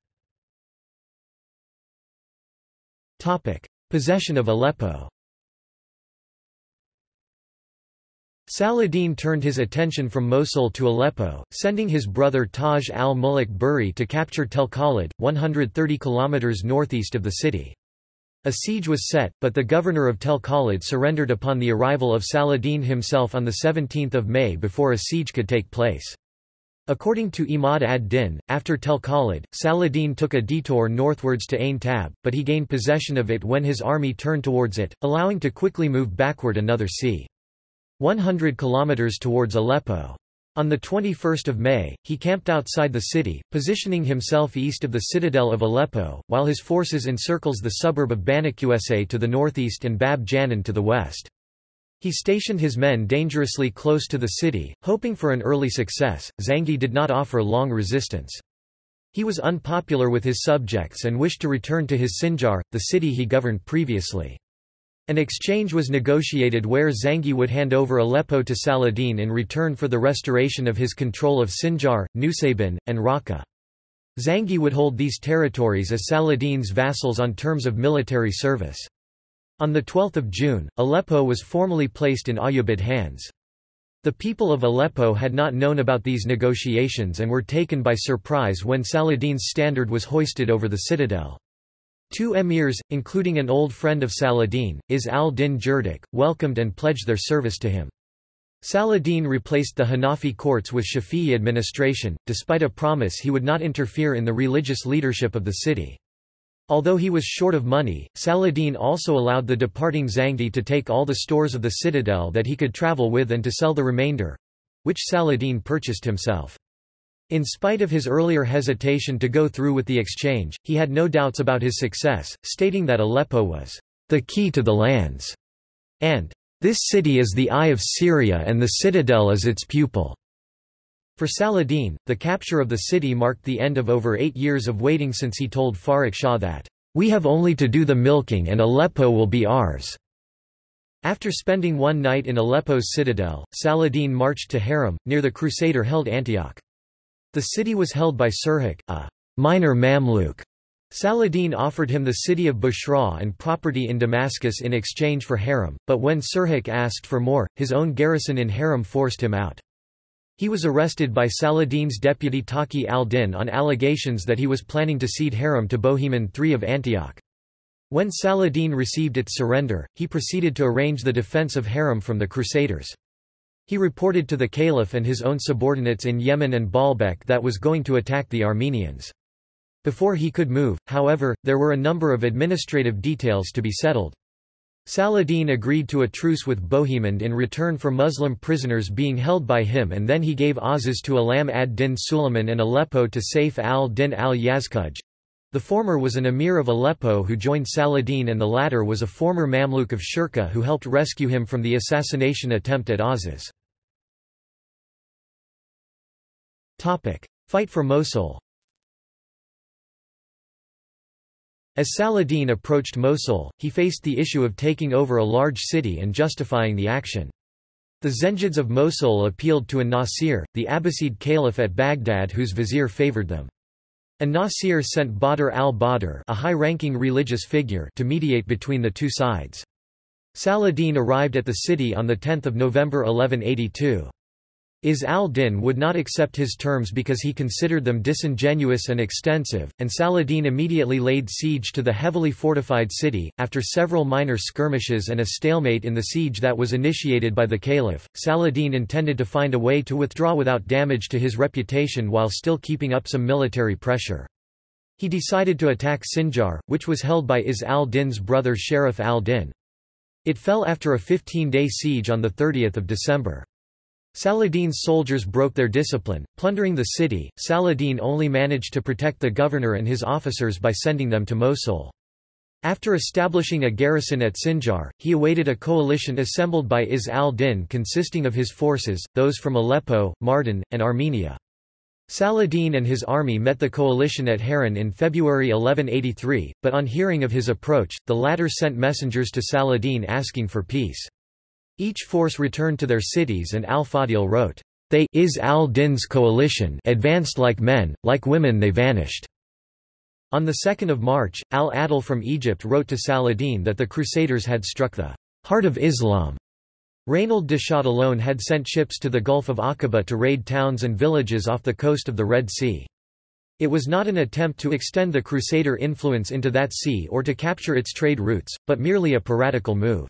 Possession of Aleppo. Saladin turned his attention from Mosul to Aleppo, sending his brother Taj al-Muluk Buri to capture Tel Khalid, one hundred thirty kilometers northeast of the city. A siege was set, but the governor of Tel Khalid surrendered upon the arrival of Saladin himself on the seventeenth of May before a siege could take place. According to Imad ad-Din, after Tel Khalid, Saladin took a detour northwards to Ain Tab, but he gained possession of it when his army turned towards it, allowing to quickly move backward another c. one hundred kilometers towards Aleppo. On the twenty-first of May, he camped outside the city, positioning himself east of the citadel of Aleppo, while his forces encircles the suburb of Banakuese to the northeast and Bab Janin to the west. He stationed his men dangerously close to the city, hoping for an early success. Zengi did not offer long resistance. He was unpopular with his subjects and wished to return to his Sinjar, the city he governed previously. An exchange was negotiated where Zengi would hand over Aleppo to Saladin in return for the restoration of his control of Sinjar, Nusaybin, and Raqqa. Zengi would hold these territories as Saladin's vassals on terms of military service. On the twelfth of June, Aleppo was formally placed in Ayyubid hands. The people of Aleppo had not known about these negotiations and were taken by surprise when Saladin's standard was hoisted over the citadel. Two emirs, including an old friend of Saladin, Is al-Din Jurdak, welcomed and pledged their service to him. Saladin replaced the Hanafi courts with Shafi'i administration, despite a promise he would not interfere in the religious leadership of the city. Although he was short of money, Saladin also allowed the departing Zengi to take all the stores of the citadel that he could travel with and to sell the remainder—which Saladin purchased himself. In spite of his earlier hesitation to go through with the exchange, he had no doubts about his success, stating that Aleppo was the key to the lands, and this city is the eye of Syria and the citadel is its pupil. For Saladin, the capture of the city marked the end of over eight years of waiting since he told Farrukh Shah that, "We have only to do the milking and Aleppo will be ours." After spending one night in Aleppo's citadel, Saladin marched to Haram, near the crusader-held Antioch. The city was held by Serhak, a minor Mamluk. Saladin offered him the city of Bushra and property in Damascus in exchange for Haram, but when Serhak asked for more, his own garrison in Haram forced him out. He was arrested by Saladin's deputy Taqi al-Din on allegations that he was planning to cede Haram to Bohemond the third of Antioch. When Saladin received its surrender, he proceeded to arrange the defense of Haram from the Crusaders. He reported to the Caliph and his own subordinates in Yemen and Baalbek that was going to attack the Armenians. Before he could move, however, there were a number of administrative details to be settled. Saladin agreed to a truce with Bohemond in return for Muslim prisoners being held by him, and then he gave Azaz to Alam ad-Din Suleiman and Aleppo to Saif al-Din al-Yazkuj. The former was an emir of Aleppo who joined Saladin, and the latter was a former Mamluk of Shirkuh who helped rescue him from the assassination attempt at Azaz. Fight for Mosul. As Saladin approached Mosul, he faced the issue of taking over a large city and justifying the action. The Zengids of Mosul appealed to An-Nasir, the Abbasid caliph at Baghdad whose vizier favoured them. An-Nasir sent Badr al-Badr, a high-ranking religious figure, to mediate between the two sides. Saladin arrived at the city on the tenth of November eleven eighty-two. Is al-Din would not accept his terms because he considered them disingenuous and extensive, and Saladin immediately laid siege to the heavily fortified city. After several minor skirmishes and a stalemate in the siege that was initiated by the Caliph, Saladin intended to find a way to withdraw without damage to his reputation while still keeping up some military pressure. He decided to attack Sinjar, which was held by Is al-Din's brother Sharif al-Din. It fell after a fifteen-day siege on the thirtieth of December. Saladin's soldiers broke their discipline, plundering the city. Saladin only managed to protect the governor and his officers by sending them to Mosul. After establishing a garrison at Sinjar, he awaited a coalition assembled by Is al-Din consisting of his forces, those from Aleppo, Mardin, and Armenia. Saladin and his army met the coalition at Haran in February eleven eighty-three, but on hearing of his approach, the latter sent messengers to Saladin asking for peace. Each force returned to their cities, and Al-Fadil wrote, "They Is al-Din's coalition advanced like men, like women they vanished." On the second of March, Al-Adil from Egypt wrote to Saladin that the Crusaders had struck the heart of Islam. Reynald de Châtelon had sent ships to the Gulf of Aqaba to raid towns and villages off the coast of the Red Sea. It was not an attempt to extend the Crusader influence into that sea or to capture its trade routes, but merely a piratical move.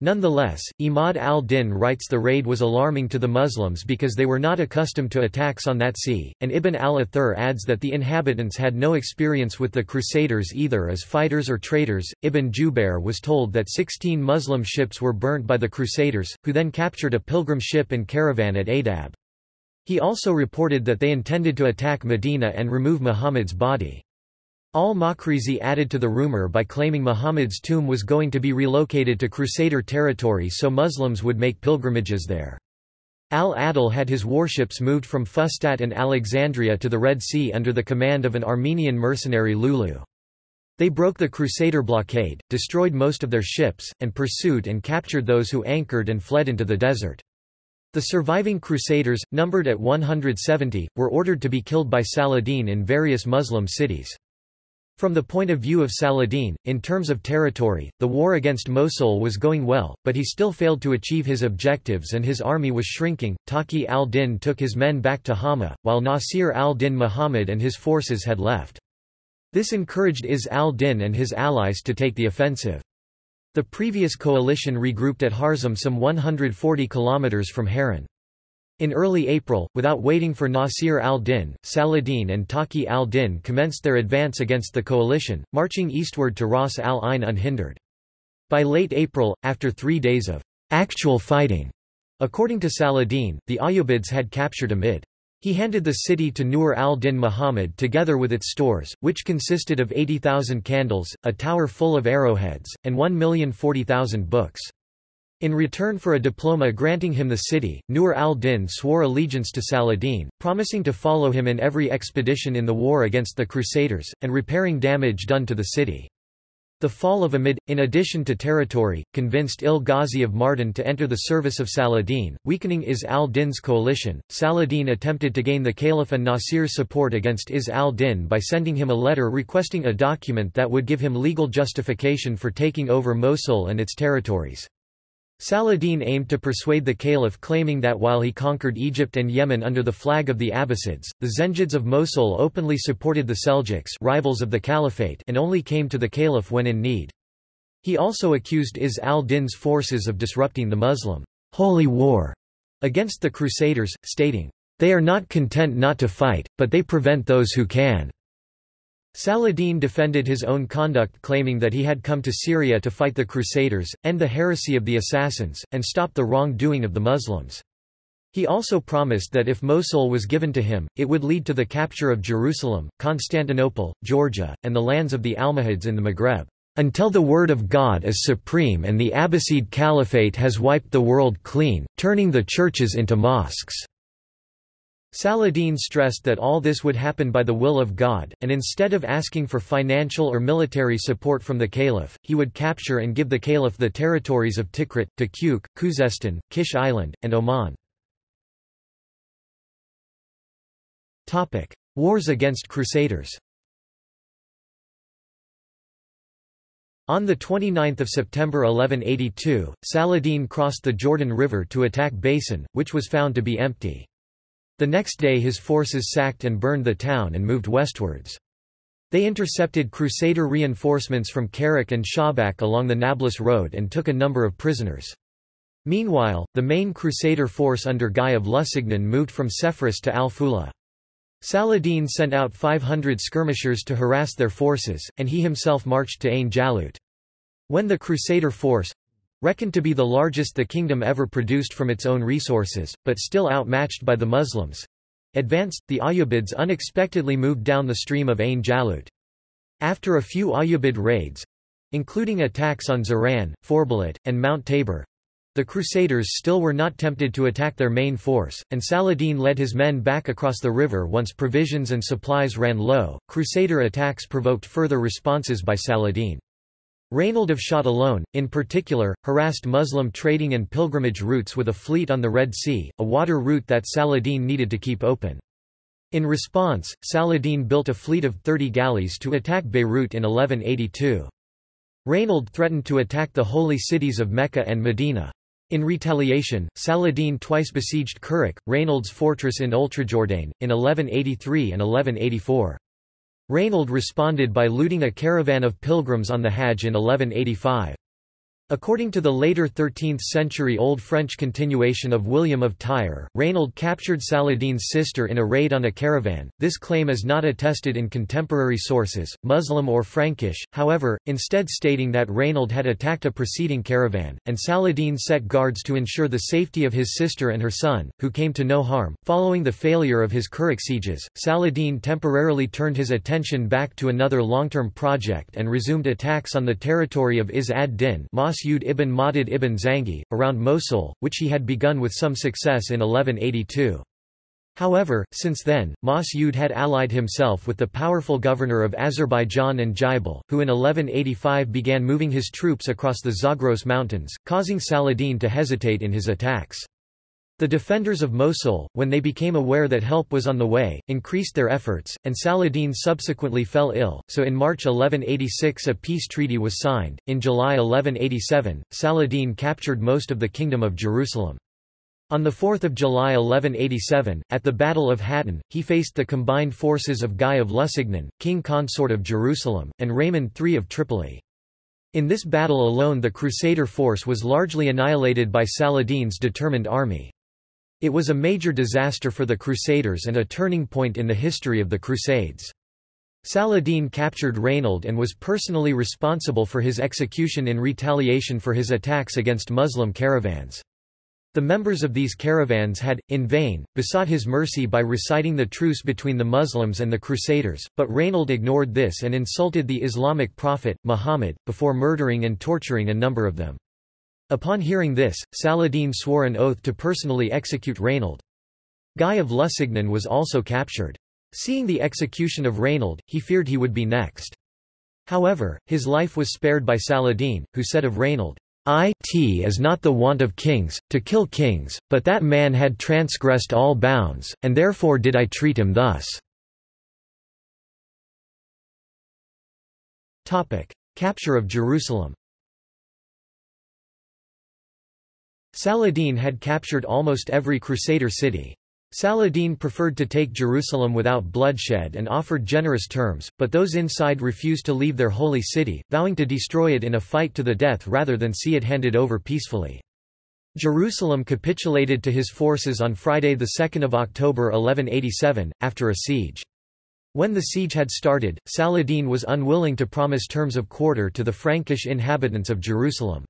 Nonetheless, Imad ad-Din writes the raid was alarming to the Muslims because they were not accustomed to attacks on that sea, and Ibn al-Athir adds that the inhabitants had no experience with the Crusaders either as fighters or traders. Ibn Jubair was told that sixteen Muslim ships were burnt by the Crusaders, who then captured a pilgrim ship and caravan at Adab. He also reported that they intended to attack Medina and remove Muhammad's body. Al-Makrizi added to the rumor by claiming Muhammad's tomb was going to be relocated to Crusader territory so Muslims would make pilgrimages there. Al-Adil had his warships moved from Fustat and Alexandria to the Red Sea under the command of an Armenian mercenary Lulu. They broke the Crusader blockade, destroyed most of their ships, and pursued and captured those who anchored and fled into the desert. The surviving Crusaders, numbered at one hundred seventy, were ordered to be killed by Saladin in various Muslim cities. From the point of view of Saladin, in terms of territory, the war against Mosul was going well, but he still failed to achieve his objectives and his army was shrinking. Taqi al-Din took his men back to Hama, while Nasir al-Din Muhammad and his forces had left. This encouraged Is al-Din and his allies to take the offensive. The previous coalition regrouped at Harzam some one hundred forty kilometers from Haran. In early April, without waiting for Nasir al-Din, Saladin and Taqi al-Din commenced their advance against the coalition, marching eastward to Ras al-Ain unhindered. By late April, after three days of actual fighting, according to Saladin, the Ayyubids had captured Amid. He handed the city to Nur al-Din Muhammad together with its stores, which consisted of eighty thousand candles, a tower full of arrowheads, and one million forty thousand books. In return for a diploma granting him the city, Nur al-Din swore allegiance to Saladin, promising to follow him in every expedition in the war against the Crusaders, and repairing damage done to the city. The fall of Amid, in addition to territory, convinced Il-Ghazi of Mardin to enter the service of Saladin, weakening Is al-Din's coalition. Saladin attempted to gain the Caliph and Nasir's support against Is al-Din by sending him a letter requesting a document that would give him legal justification for taking over Mosul and its territories. Saladin aimed to persuade the Caliph, claiming that while he conquered Egypt and Yemen under the flag of the Abbasids, the Zengids of Mosul openly supported the Seljuks, rivals of the Caliphate, and only came to the Caliph when in need. He also accused Is al-Din's forces of disrupting the Muslim holy war against the Crusaders, stating, "They are not content not to fight, but they prevent those who can." Saladin defended his own conduct, claiming that he had come to Syria to fight the Crusaders, end the heresy of the assassins, and stop the wrongdoing of the Muslims. He also promised that if Mosul was given to him, it would lead to the capture of Jerusalem, Constantinople, Georgia, and the lands of the Almohads in the Maghreb, "until the word of God is supreme and the Abbasid Caliphate has wiped the world clean, turning the churches into mosques." Saladin stressed that all this would happen by the will of God, and instead of asking for financial or military support from the Caliph, he would capture and give the Caliph the territories of Tikrit, Takuq, Khuzestan, Kish Island, and Oman. Wars against Crusaders. On the twenty-ninth of September eleven eighty-two, Saladin crossed the Jordan River to attack Basin, which was found to be empty. The next day his forces sacked and burned the town and moved westwards. They intercepted Crusader reinforcements from Karak and Shabak along the Nablus road and took a number of prisoners. Meanwhile, the main Crusader force under Guy of Lusignan moved from Sepphoris to Al-Fula. Saladin sent out five hundred skirmishers to harass their forces, and he himself marched to Ain Jalut. When the Crusader force, reckoned to be the largest the kingdom ever produced from its own resources, but still outmatched by the Muslims, advanced, the Ayyubids unexpectedly moved down the stream of Ain Jalut. After a few Ayyubid raids, including attacks on Zaran, Forbalat, and Mount Tabor, the Crusaders still were not tempted to attack their main force, and Saladin led his men back across the river once provisions and supplies ran low. Crusader attacks provoked further responses by Saladin. Reynald of Châtelon, in particular, harassed Muslim trading and pilgrimage routes with a fleet on the Red Sea, a water route that Saladin needed to keep open. In response, Saladin built a fleet of thirty galleys to attack Beirut in eleven eighty-two. Raynald threatened to attack the holy cities of Mecca and Medina. In retaliation, Saladin twice besieged Curragh, Raynold's fortress in Ultrajordane, in eleven eighty-three and eleven eighty-four. Raynald responded by looting a caravan of pilgrims on the Hajj in eleven eighty-five. According to the later thirteenth-century-old French continuation of William of Tyre, Raynald captured Saladin's sister in a raid on a caravan. This claim is not attested in contemporary sources, Muslim or Frankish, however, instead stating that Raynald had attacked a preceding caravan, and Saladin set guards to ensure the safety of his sister and her son, who came to no harm. Following the failure of his Curragh sieges, Saladin temporarily turned his attention back to another long-term project and resumed attacks on the territory of Is ad-Din ibn Madad ibn Zengi, around Mosul, which he had begun with some success in eleven eighty-two. However, since then, Mas'ud had allied himself with the powerful governor of Azerbaijan and Jaibal, who in eleven eighty-five began moving his troops across the Zagros Mountains, causing Saladin to hesitate in his attacks. The defenders of Mosul, when they became aware that help was on the way, increased their efforts, and Saladin subsequently fell ill, so in March eleven eighty-six a peace treaty was signed. In July eleven eighty-seven, Saladin captured most of the Kingdom of Jerusalem. On the fourth of July eleven eighty-seven, at the Battle of Hattin, he faced the combined forces of Guy of Lusignan, king consort of Jerusalem, and Raymond the third of Tripoli. In this battle alone the Crusader force was largely annihilated by Saladin's determined army. It was a major disaster for the Crusaders and a turning point in the history of the Crusades. Saladin captured Raynald and was personally responsible for his execution in retaliation for his attacks against Muslim caravans. The members of these caravans had, in vain, besought his mercy by reciting the truce between the Muslims and the Crusaders, but Raynald ignored this and insulted the Islamic prophet, Muhammad, before murdering and torturing a number of them. Upon hearing this, Saladin swore an oath to personally execute Raynald. Guy of Lusignan was also captured. Seeing the execution of Raynald, he feared he would be next. However, his life was spared by Saladin, who said of Raynald, "It is not the wont of kings, to kill kings, but that man had transgressed all bounds, and therefore did I treat him thus." Capture of Jerusalem. Saladin had captured almost every Crusader city. Saladin preferred to take Jerusalem without bloodshed and offered generous terms, but those inside refused to leave their holy city, vowing to destroy it in a fight to the death rather than see it handed over peacefully. Jerusalem capitulated to his forces on Friday, the second of October eleven eighty-seven, after a siege. When the siege had started, Saladin was unwilling to promise terms of quarter to the Frankish inhabitants of Jerusalem.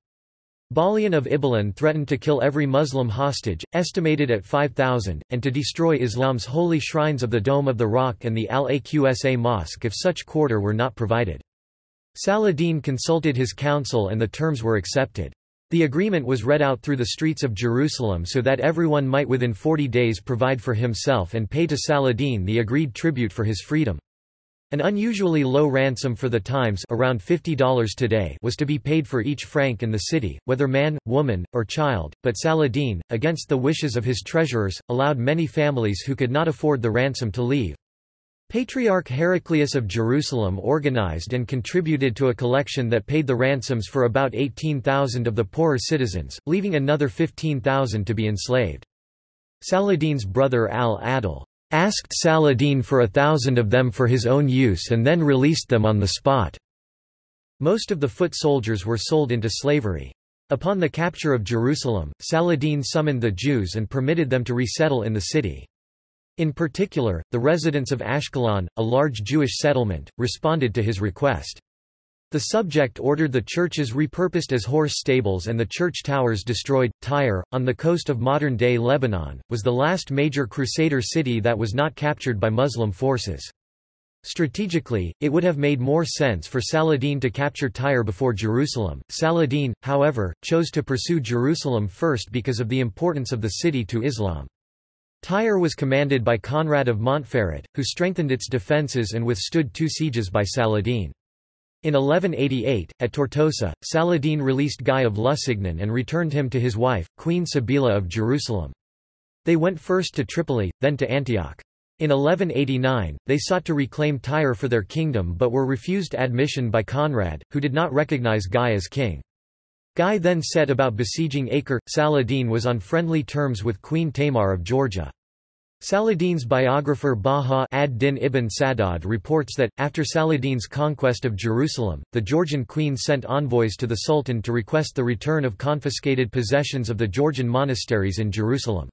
Balian of Ibelin threatened to kill every Muslim hostage, estimated at five thousand, and to destroy Islam's holy shrines of the Dome of the Rock and the Al-Aqsa Mosque if such quarter were not provided. Saladin consulted his council and the terms were accepted. The agreement was read out through the streets of Jerusalem so that everyone might within forty days provide for himself and pay to Saladin the agreed tribute for his freedom. An unusually low ransom for the times, around fifty dollars today, was to be paid for each Frank in the city, whether man, woman, or child, but Saladin, against the wishes of his treasurers, allowed many families who could not afford the ransom to leave. Patriarch Heraclius of Jerusalem organized and contributed to a collection that paid the ransoms for about eighteen thousand of the poorer citizens, leaving another fifteen thousand to be enslaved. Saladin's brother Al-Adil asked Saladin for a thousand of them for his own use and then released them on the spot. Most of the foot soldiers were sold into slavery. Upon the capture of Jerusalem, Saladin summoned the Jews and permitted them to resettle in the city. In particular, the residents of Ashkelon, a large Jewish settlement, responded to his request. The subject ordered the churches repurposed as horse stables and the church towers destroyed. Tyre, on the coast of modern-day Lebanon, was the last major Crusader city that was not captured by Muslim forces. Strategically, it would have made more sense for Saladin to capture Tyre before Jerusalem. Saladin, however, chose to pursue Jerusalem first because of the importance of the city to Islam. Tyre was commanded by Conrad of Montferrat, who strengthened its defences and withstood two sieges by Saladin. In eleven eighty-eight, at Tortosa, Saladin released Guy of Lusignan and returned him to his wife, Queen Sibylla of Jerusalem. They went first to Tripoli, then to Antioch. In eleven eighty-nine, they sought to reclaim Tyre for their kingdom but were refused admission by Conrad, who did not recognize Guy as king. Guy then set about besieging Acre. Saladin was on friendly terms with Queen Tamar of Georgia. Saladin's biographer Baha ad-Din ibn Shaddad reports that, after Saladin's conquest of Jerusalem, the Georgian queen sent envoys to the Sultan to request the return of confiscated possessions of the Georgian monasteries in Jerusalem.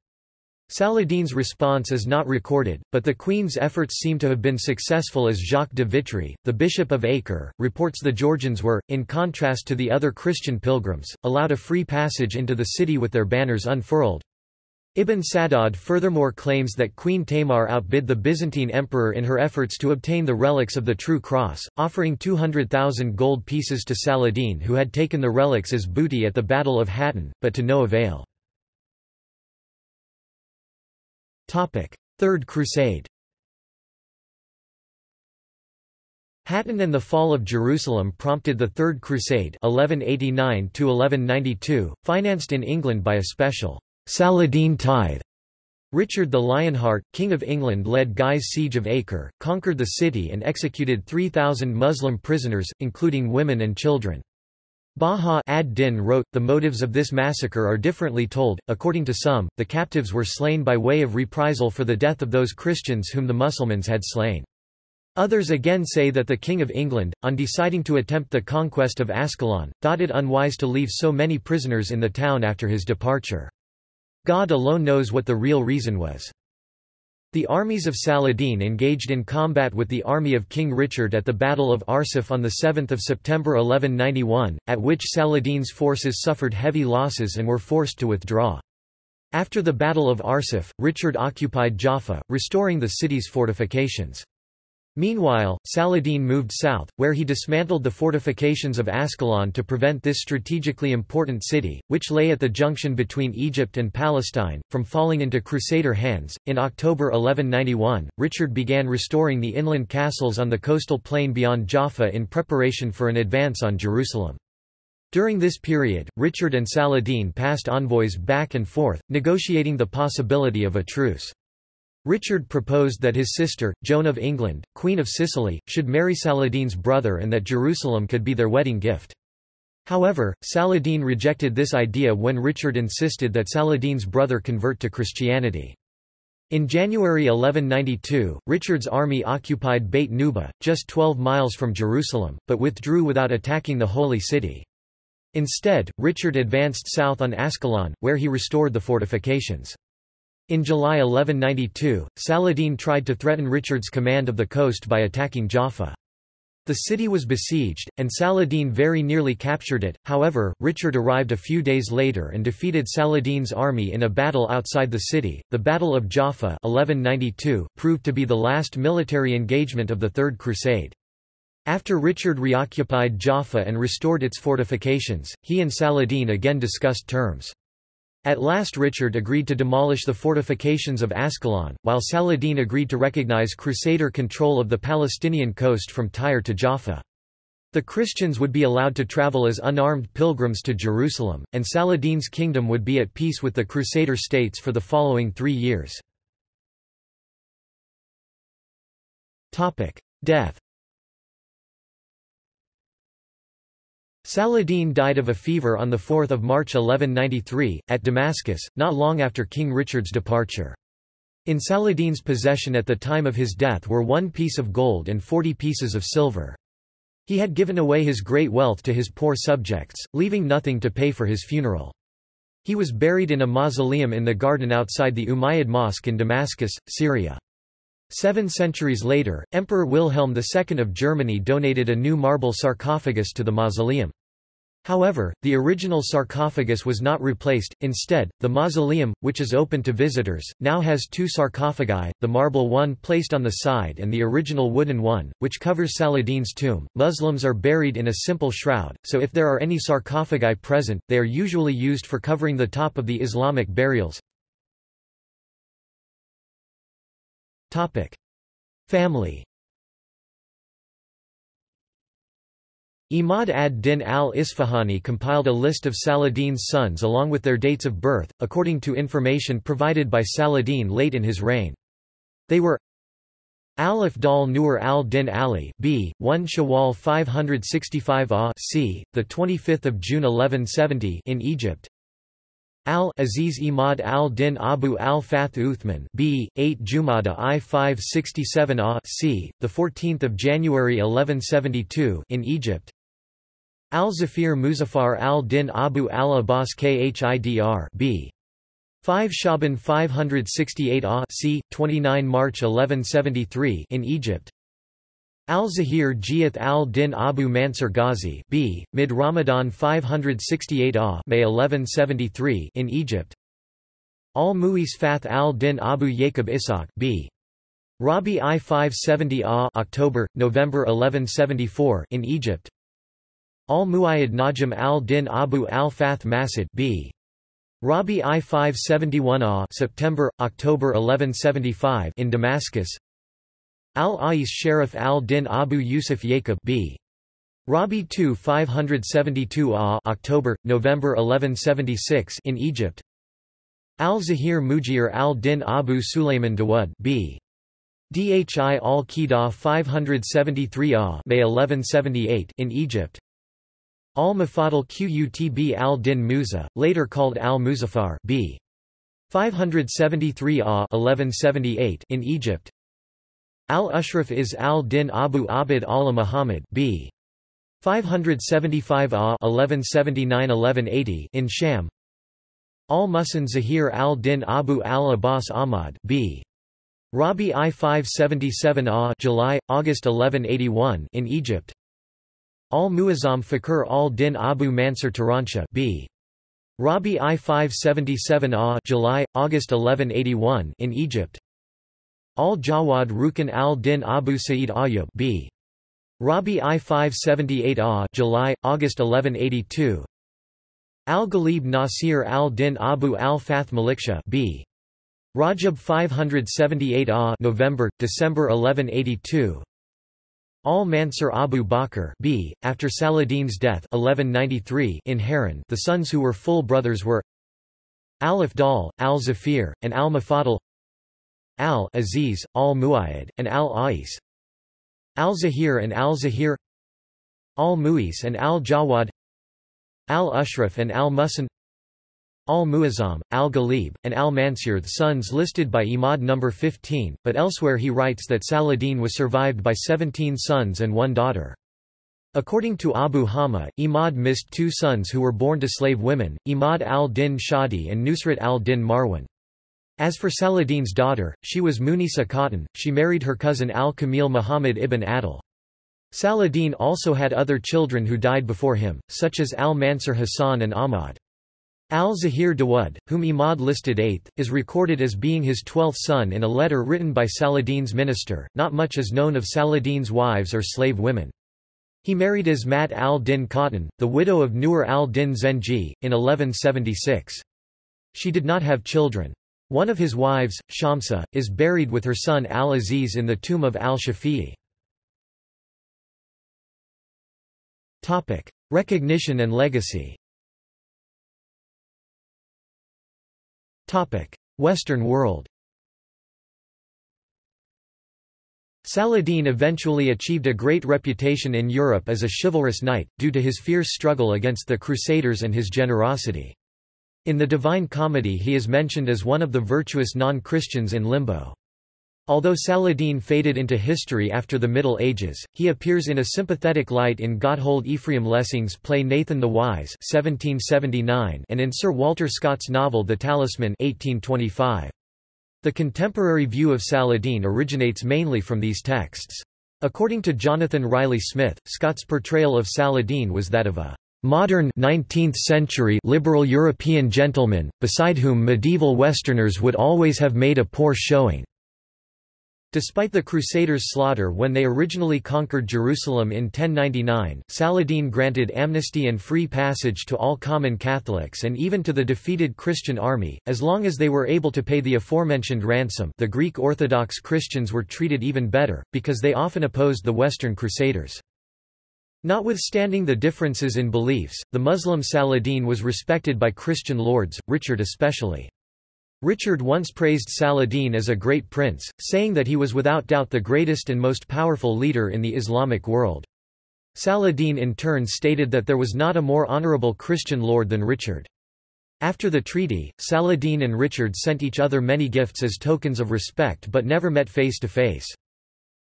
Saladin's response is not recorded, but the queen's efforts seem to have been successful, as Jacques de Vitry, the bishop of Acre, reports. The Georgians were, in contrast to the other Christian pilgrims, allowed a free passage into the city with their banners unfurled. Ibn Shaddad furthermore claims that Queen Tamar outbid the Byzantine emperor in her efforts to obtain the relics of the True Cross, offering two hundred thousand gold pieces to Saladin, who had taken the relics as booty at the Battle of Hattin, but to no avail. Third Crusade. Hattin and the fall of Jerusalem prompted the Third Crusade eleven eighty-nine to eleven ninety-two, financed in England by a special Saladin tithe. Richard the Lionheart, King of England, led Guy's siege of Acre, conquered the city and executed three thousand Muslim prisoners, including women and children. Baha ad-Din wrote, "The motives of this massacre are differently told. According to some, the captives were slain by way of reprisal for the death of those Christians whom the Mussulmans had slain. Others again say that the King of England, on deciding to attempt the conquest of Ascalon, thought it unwise to leave so many prisoners in the town after his departure. God alone knows what the real reason was." The armies of Saladin engaged in combat with the army of King Richard at the Battle of Arsuf on the seventh of September eleven ninety-one, at which Saladin's forces suffered heavy losses and were forced to withdraw. After the Battle of Arsuf, Richard occupied Jaffa, restoring the city's fortifications. Meanwhile, Saladin moved south, where he dismantled the fortifications of Ascalon to prevent this strategically important city, which lay at the junction between Egypt and Palestine, from falling into Crusader hands. In October eleven ninety-one, Richard began restoring the inland castles on the coastal plain beyond Jaffa in preparation for an advance on Jerusalem. During this period, Richard and Saladin passed envoys back and forth, negotiating the possibility of a truce. Richard proposed that his sister, Joan of England, Queen of Sicily, should marry Saladin's brother and that Jerusalem could be their wedding gift. However, Saladin rejected this idea when Richard insisted that Saladin's brother convert to Christianity. In January eleven ninety-two, Richard's army occupied Beit Nuba, just twelve miles from Jerusalem, but withdrew without attacking the Holy City. Instead, Richard advanced south on Ascalon, where he restored the fortifications. In July eleven ninety-two, Saladin tried to threaten Richard's command of the coast by attacking Jaffa. The city was besieged, and Saladin very nearly captured it. However, Richard arrived a few days later and defeated Saladin's army in a battle outside the city. The Battle of Jaffa eleven ninety-two proved to be the last military engagement of the Third Crusade. After Richard reoccupied Jaffa and restored its fortifications, he and Saladin again discussed terms. At last Richard agreed to demolish the fortifications of Ascalon, while Saladin agreed to recognize Crusader control of the Palestinian coast from Tyre to Jaffa. The Christians would be allowed to travel as unarmed pilgrims to Jerusalem, and Saladin's kingdom would be at peace with the Crusader states for the following three years. Death. Saladin died of a fever on the fourth of March eleven ninety-three, at Damascus, not long after King Richard's departure. In Saladin's possession at the time of his death were one piece of gold and forty pieces of silver. He had given away his great wealth to his poor subjects, leaving nothing to pay for his funeral. He was buried in a mausoleum in the garden outside the Umayyad Mosque in Damascus, Syria. Seven centuries later, Emperor Wilhelm the Second of Germany donated a new marble sarcophagus to the mausoleum. However, the original sarcophagus was not replaced. Instead, the mausoleum, which is open to visitors, now has two sarcophagi, the marble one placed on the side and the original wooden one, which covers Saladin's tomb. Muslims are buried in a simple shroud, so if there are any sarcophagi present, they are usually used for covering the top of the Islamic burials. Topic: Family. Imad ad-Din al-Isfahani compiled a list of Saladin's sons along with their dates of birth, according to information provided by Saladin late in his reign. They were Alif Dal Nur al-Din Ali B one Shawwal five sixty-five A C the twenty-fifth of June eleven seventy in Egypt. Al-Aziz Imad al-Din Abu al-Fath Uthman B eight Jumada I five sixty-seven A C the fourteenth of January eleven seventy-two in Egypt. Al-Zafir Muzaffar al-Din Abu al-Abbas Khidr B five Shaban five sixty-eight A c. twenty-ninth of March eleven seventy-three in Egypt. Al-Zahir Jiyat al-Din Abu Mansur Ghazi B mid Ramadan five sixty-eight A May eleven seventy-three in Egypt. Al-Mu'is Fath al-Din Abu Yaqub Ishaq B Rabi I five seventy A October November eleven seventy-four in Egypt. Al-Mu'ayyad Najm al-Din Abu al-Fath Masad B Rabi I five seventy-one A September October eleven seventy-five in Damascus. Al-A'is Sharif al-Din Abu Yusuf Yaqub B Rabi two five seventy-two A October November eleven seventy-six in Egypt. Al-Zahir Mujir al-Din Abu Sulaiman Dawud B Dhi al-Qidah five seventy-three A May eleven seventy-eight in Egypt. Al-Mufadal Qutb al-Din Musa, later called al-Muzaffar B. five seventy-three A eleven seventy-eight in Egypt. Al-Ushraf is al-Din Abu Abd Allah Muhammad B. five seventy-five A eleven seventy-nine to eleven eighty in Sham. Al-Musan Zahir al-Din Abu al-Abbas Ahmad B. Rabi I five seventy-seven A July August eleven eighty-one in Egypt. Al-Mu'azzam Fakhr al-Din Abu Mansur Turansha B. Rabi I five seventy-seven A July August eleven eighty-one in Egypt. Al-Jawad Rukin al-Din Abu Sa'id Ayyub B. Rabi I five seventy-eight A July August eleven eighty-two. Al-Ghalib Nasir al-Din Abu al-Fath Maliksha B. Rajab five seventy-eight A November December eleven eighty-two. Al-Mansur Abu Bakr B. After Saladin's death eleven ninety-three in Harran, the sons who were full brothers were Al-Ifdal, Al-Zafir, and Al-Mufadal, Al-Aziz, Al-Mu'ayyad, and Al-A'is, Al-Zahir and Al-Zahir, Al-Mu'is and Al-Jawad, Al-Ushraf and Al-Musan, Al-Mu'azzam, Al-Ghalib, and Al-Mansur, the sons listed by Imad number fifteen, but elsewhere he writes that Saladin was survived by seventeen sons and one daughter. According to Abu Hama, Imad missed two sons who were born to slave women, Imad al-Din Shadi and Nusrat al-Din Marwan. As for Saladin's daughter, she was Munisa Khatun. She married her cousin al-Kamil Muhammad ibn Adil. Saladin also had other children who died before him, such as al-Mansur Hassan and Ahmad. Al-Zahir Dawud, whom Imad listed eighth, is recorded as being his twelfth son in a letter written by Saladin's minister. Not much is known of Saladin's wives or slave women. He married Ismat al-Din Khatun, the widow of Nur ad-Din Zengi, in eleven seventy-six. She did not have children. One of his wives, Shamsa, is buried with her son al-Aziz in the tomb of al-Shafi'i. Recognition and legacy. Western world. Saladin eventually achieved a great reputation in Europe as a chivalrous knight, due to his fierce struggle against the Crusaders and his generosity. In the Divine Comedy he is mentioned as one of the virtuous non-Christians in limbo. Although Saladin faded into history after the Middle Ages, he appears in a sympathetic light in Gotthold Ephraim Lessing's play Nathan the Wise seventeen seventy-nine and in Sir Walter Scott's novel The Talisman eighteen twenty-five. The contemporary view of Saladin originates mainly from these texts. According to Jonathan Riley Smith, Scott's portrayal of Saladin was that of a modern nineteenth-century liberal European gentleman, beside whom medieval Westerners would always have made a poor showing. Despite the Crusaders' slaughter when they originally conquered Jerusalem in ten ninety-nine, Saladin granted amnesty and free passage to all common Catholics and even to the defeated Christian army, as long as they were able to pay the aforementioned ransom. The Greek Orthodox Christians were treated even better, because they often opposed the Western Crusaders. Notwithstanding the differences in beliefs, the Muslim Saladin was respected by Christian lords, Richard especially. Richard once praised Saladin as a great prince, saying that he was without doubt the greatest and most powerful leader in the Islamic world. Saladin in turn stated that there was not a more honorable Christian lord than Richard. After the treaty, Saladin and Richard sent each other many gifts as tokens of respect but never met face to face.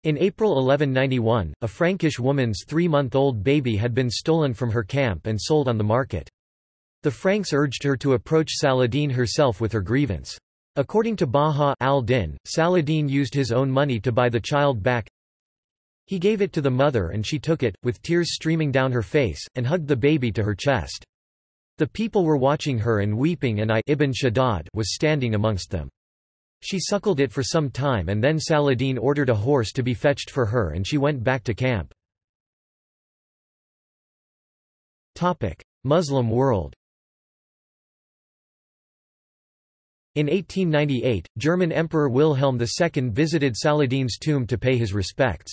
In April eleven ninety-one, a Frankish woman's three-month-old baby had been stolen from her camp and sold on the market. The Franks urged her to approach Saladin herself with her grievance. According to Baha ad-Din, Saladin used his own money to buy the child back. He gave it to the mother and she took it, with tears streaming down her face, and hugged the baby to her chest. The people were watching her and weeping, and I ibn Shaddad was standing amongst them. She suckled it for some time and then Saladin ordered a horse to be fetched for her and she went back to camp. Muslim world. In eighteen ninety-eight, German Emperor Wilhelm the Second visited Saladin's tomb to pay his respects.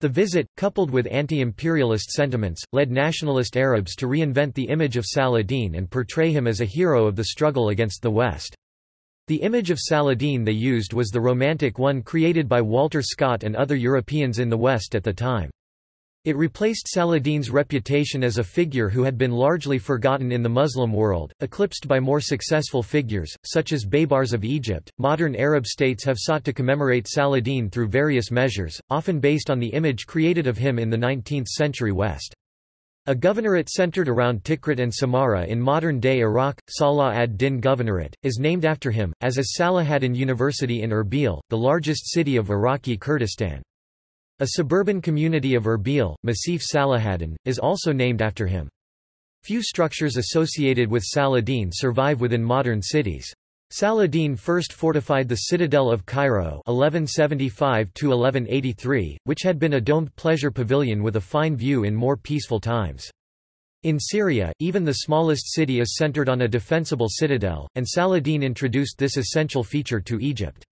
The visit, coupled with anti-imperialist sentiments, led nationalist Arabs to reinvent the image of Saladin and portray him as a hero of the struggle against the West. The image of Saladin they used was the romantic one created by Walter Scott and other Europeans in the West at the time. It replaced Saladin's reputation as a figure who had been largely forgotten in the Muslim world, eclipsed by more successful figures, such as Baybars of Egypt. Modern Arab states have sought to commemorate Saladin through various measures, often based on the image created of him in the nineteenth century West. A governorate centered around Tikrit and Samarra in modern-day Iraq, Salah ad-Din Governorate, is named after him, as is Salahaddin University in Erbil, the largest city of Iraqi Kurdistan. A suburban community of Erbil, Masif Salahaddin, is also named after him. Few structures associated with Saladin survive within modern cities. Saladin first fortified the citadel of Cairo eleven seventy-five to eleven eighty-three, which had been a domed pleasure pavilion with a fine view in more peaceful times. In Syria, even the smallest city is centered on a defensible citadel, and Saladin introduced this essential feature to Egypt.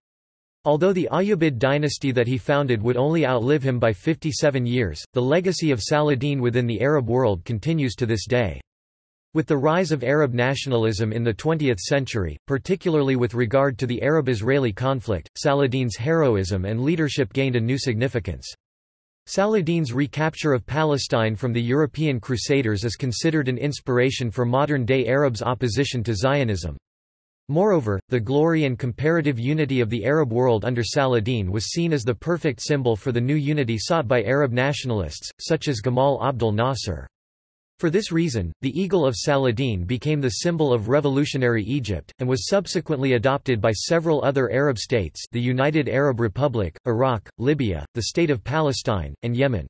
Although the Ayyubid dynasty that he founded would only outlive him by fifty-seven years, the legacy of Saladin within the Arab world continues to this day. With the rise of Arab nationalism in the twentieth century, particularly with regard to the Arab-Israeli conflict, Saladin's heroism and leadership gained a new significance. Saladin's recapture of Palestine from the European Crusaders is considered an inspiration for modern-day Arabs' opposition to Zionism. Moreover, the glory and comparative unity of the Arab world under Saladin was seen as the perfect symbol for the new unity sought by Arab nationalists, such as Gamal Abdel Nasser. For this reason, the eagle of Saladin became the symbol of revolutionary Egypt, and was subsequently adopted by several other Arab states: the United Arab Republic, Iraq, Libya, the State of Palestine, and Yemen.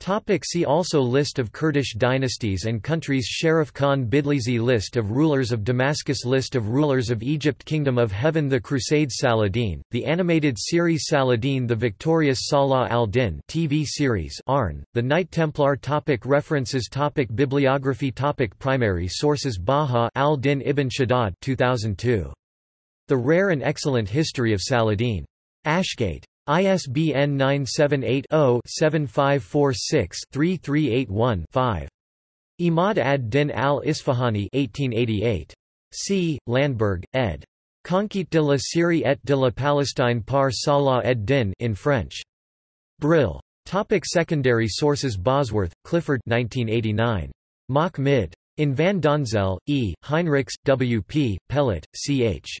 Topic see also: List of Kurdish dynasties and countries, Sharif Khan Bidlizi, List of rulers of Damascus, List of rulers of Egypt, Kingdom of Heaven, The Crusades, Saladin, the animated series, Saladin the Victorious, Salah al-Din T V series, Arn, The Knight Templar. Topic References. Topic Bibliography. Topic Primary sources. Baha ad-Din ibn Shaddad, two thousand two. The Rare and Excellent History of Saladin. Ashgate. I S B N nine seven eight zero seven five four six three three eight one five. Imad ad-Din al-Isfahani, eighteen eighty-eight. C. Landberg, ed. Conquête de la Syrie et de la Palestine par Salah ad-Din, in French. Brill. Topic secondary sources. Bosworth, Clifford, nineteen eighty-nine. Mach Mid. In Van Donzel, E., Heinrichs, W. P., Pellet, C H.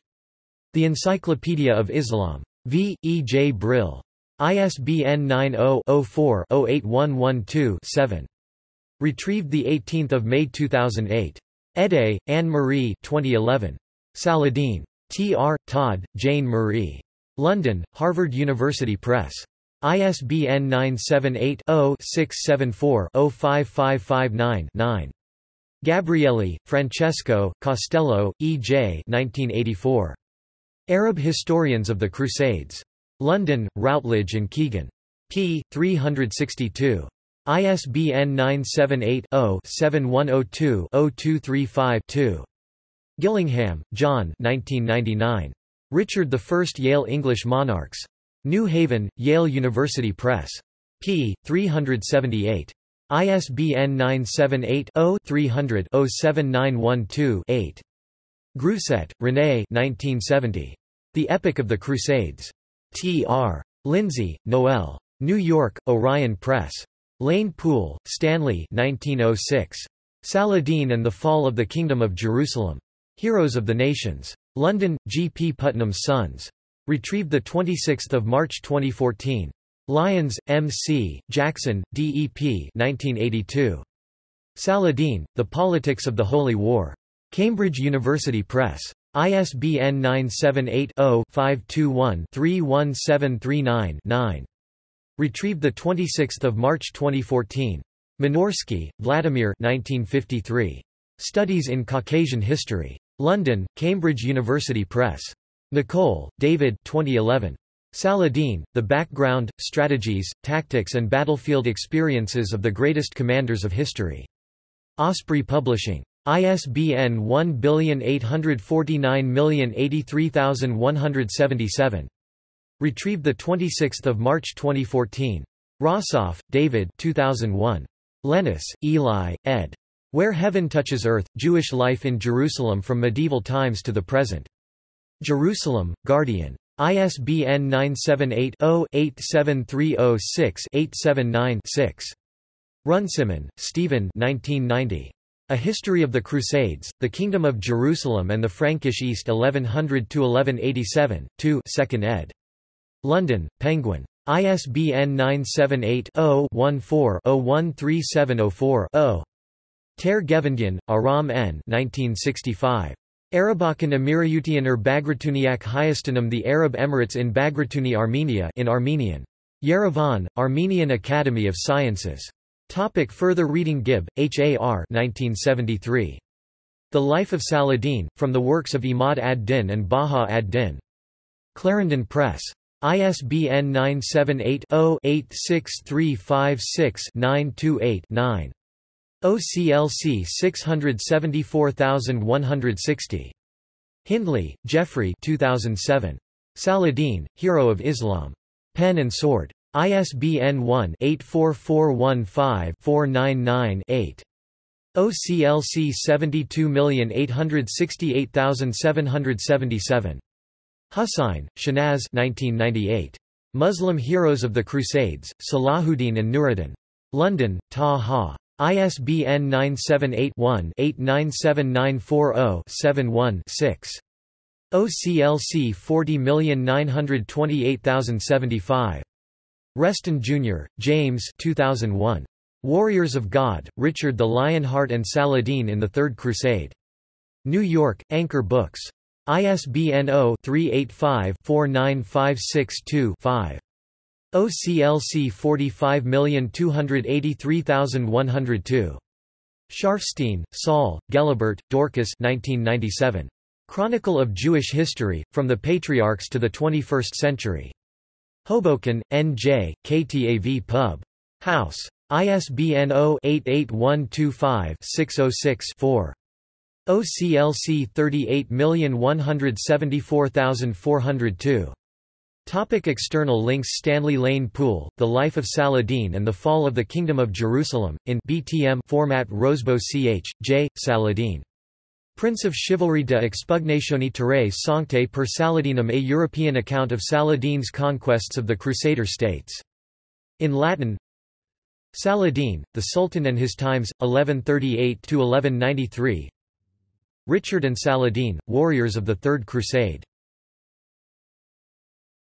The Encyclopedia of Islam. V. E. J. Brill. I S B N ninety oh four oh eight one one two seven. Retrieved the eighteenth of May two thousand eight. Eday, Anne-Marie twenty eleven. Saladin. T. R. Todd, Jane Marie. London, Harvard University Press. I S B N nine seven eight zero six seven four zero five five five nine nine. Gabrielli, Francesco, Costello, E. J. nineteen eighty-four. Arab Historians of the Crusades. London, Routledge and Keegan. P. three hundred sixty-two. I S B N nine seven eight zero seven one zero two zero two three five two. Gillingham, John. nineteen ninety-nine. Richard the First, Yale English Monarchs. New Haven, Yale University Press. P. three hundred seventy-eight. I S B N nine seven eight zero three hundred zero seven nine one two eight. Grousset, René nineteen seventy. The Epic of the Crusades. T R Lindsay, Noel. New York, Orion Press. Lane Poole, Stanley nineteen oh six. Saladin and the Fall of the Kingdom of Jerusalem. Heroes of the Nations. London, G. P. Putnam's Sons. Retrieved twenty-sixth of March twenty fourteen. Lyons, M. C., Jackson, D. E. P. nineteen eighty-two. Saladin, The Politics of the Holy War. Cambridge University Press. I S B N nine seven eight, zero, five two one, three one seven three nine, nine. Retrieved twenty-sixth of March twenty fourteen. Minorsky, Vladimir nineteen fifty-three. Studies in Caucasian History. London, Cambridge University Press. Nicole, David twenty eleven. Saladin, The Background, Strategies, Tactics and Battlefield Experiences of the Greatest Commanders of History. Osprey Publishing. I S B N one eight four nine zero eight three one seven seven. Retrieved twenty-sixth of March twenty fourteen. Rossoff, David two thousand one. Lennis, Eli, ed. Where Heaven Touches Earth, Jewish Life in Jerusalem from Medieval Times to the Present. Jerusalem, Guardian. I S B N nine seven eight, zero, eight seven three zero six, eight seven nine, six. Runciman, Stephen nineteen ninety. A History of the Crusades, The Kingdom of Jerusalem and the Frankish East eleven hundred to eleven eighty-seven, two, second ed. London, Penguin. I S B N nine seven eight, zero, one four, zero one three seven zero four, zero. Ter Gevendian, Aram N. nineteen sixty-five. Arabakan Emirayutiyuner Bagratuniak Hayastinum, The Arab Emirates in Bagratuni, Armenia, in Armenian. Yerevan, Armenian Academy of Sciences. Topic further reading. Gibb, H A R nineteen seventy-three. The Life of Saladin, From the Works of Imad ad-Din and Baha ad-Din. Clarendon Press. I S B N nine seven eight, zero, eight six three five six, nine two eight, nine. O C L C six seven four one six zero. Hindley, Jeffrey two thousand seven. Saladin, Hero of Islam. Pen and Sword. I S B N one, eight four four one five, four nine nine, eight. O C L C seventy-two eight six eight seven seven seven. Hussain, Shanaz nineteen ninety-eight. Muslim Heroes of the Crusades, Salahuddin and Nuruddin. London, Ta-Ha. I S B N nine seven eight, one, eight nine seven nine four zero, seven one, six. O C L C forty million nine hundred twenty-eight thousand seventy-five. Reston, Junior, James two thousand one. Warriors of God, Richard the Lionheart and Saladin in the Third Crusade. New York, Anchor Books. I S B N zero, three eight five, four nine five six two, five. O C L C forty-five million two hundred eighty-three thousand one hundred two. Scharfstein, Saul, Gelibert, Dorcas nineteen ninety-seven. Chronicle of Jewish History, From the Patriarchs to the twenty-first Century. Hoboken, N J, K T A V Pub. House. I S B N zero, eight eight one two five, six zero six, four. O C L C thirty-eight million one hundred seventy-four thousand four hundred two. Topic external links. Stanley Lane Poole, The Life of Saladin and the Fall of the Kingdom of Jerusalem, in B T M format. Rosebow C H, J. Saladin. Prince of Chivalry de Expugnatione Terrae Sancte per Saladinum, a European account of Saladin's conquests of the Crusader states. In Latin. Saladin, the Sultan and his Times, eleven thirty-eight to eleven ninety-three. Richard and Saladin, Warriors of the Third Crusade.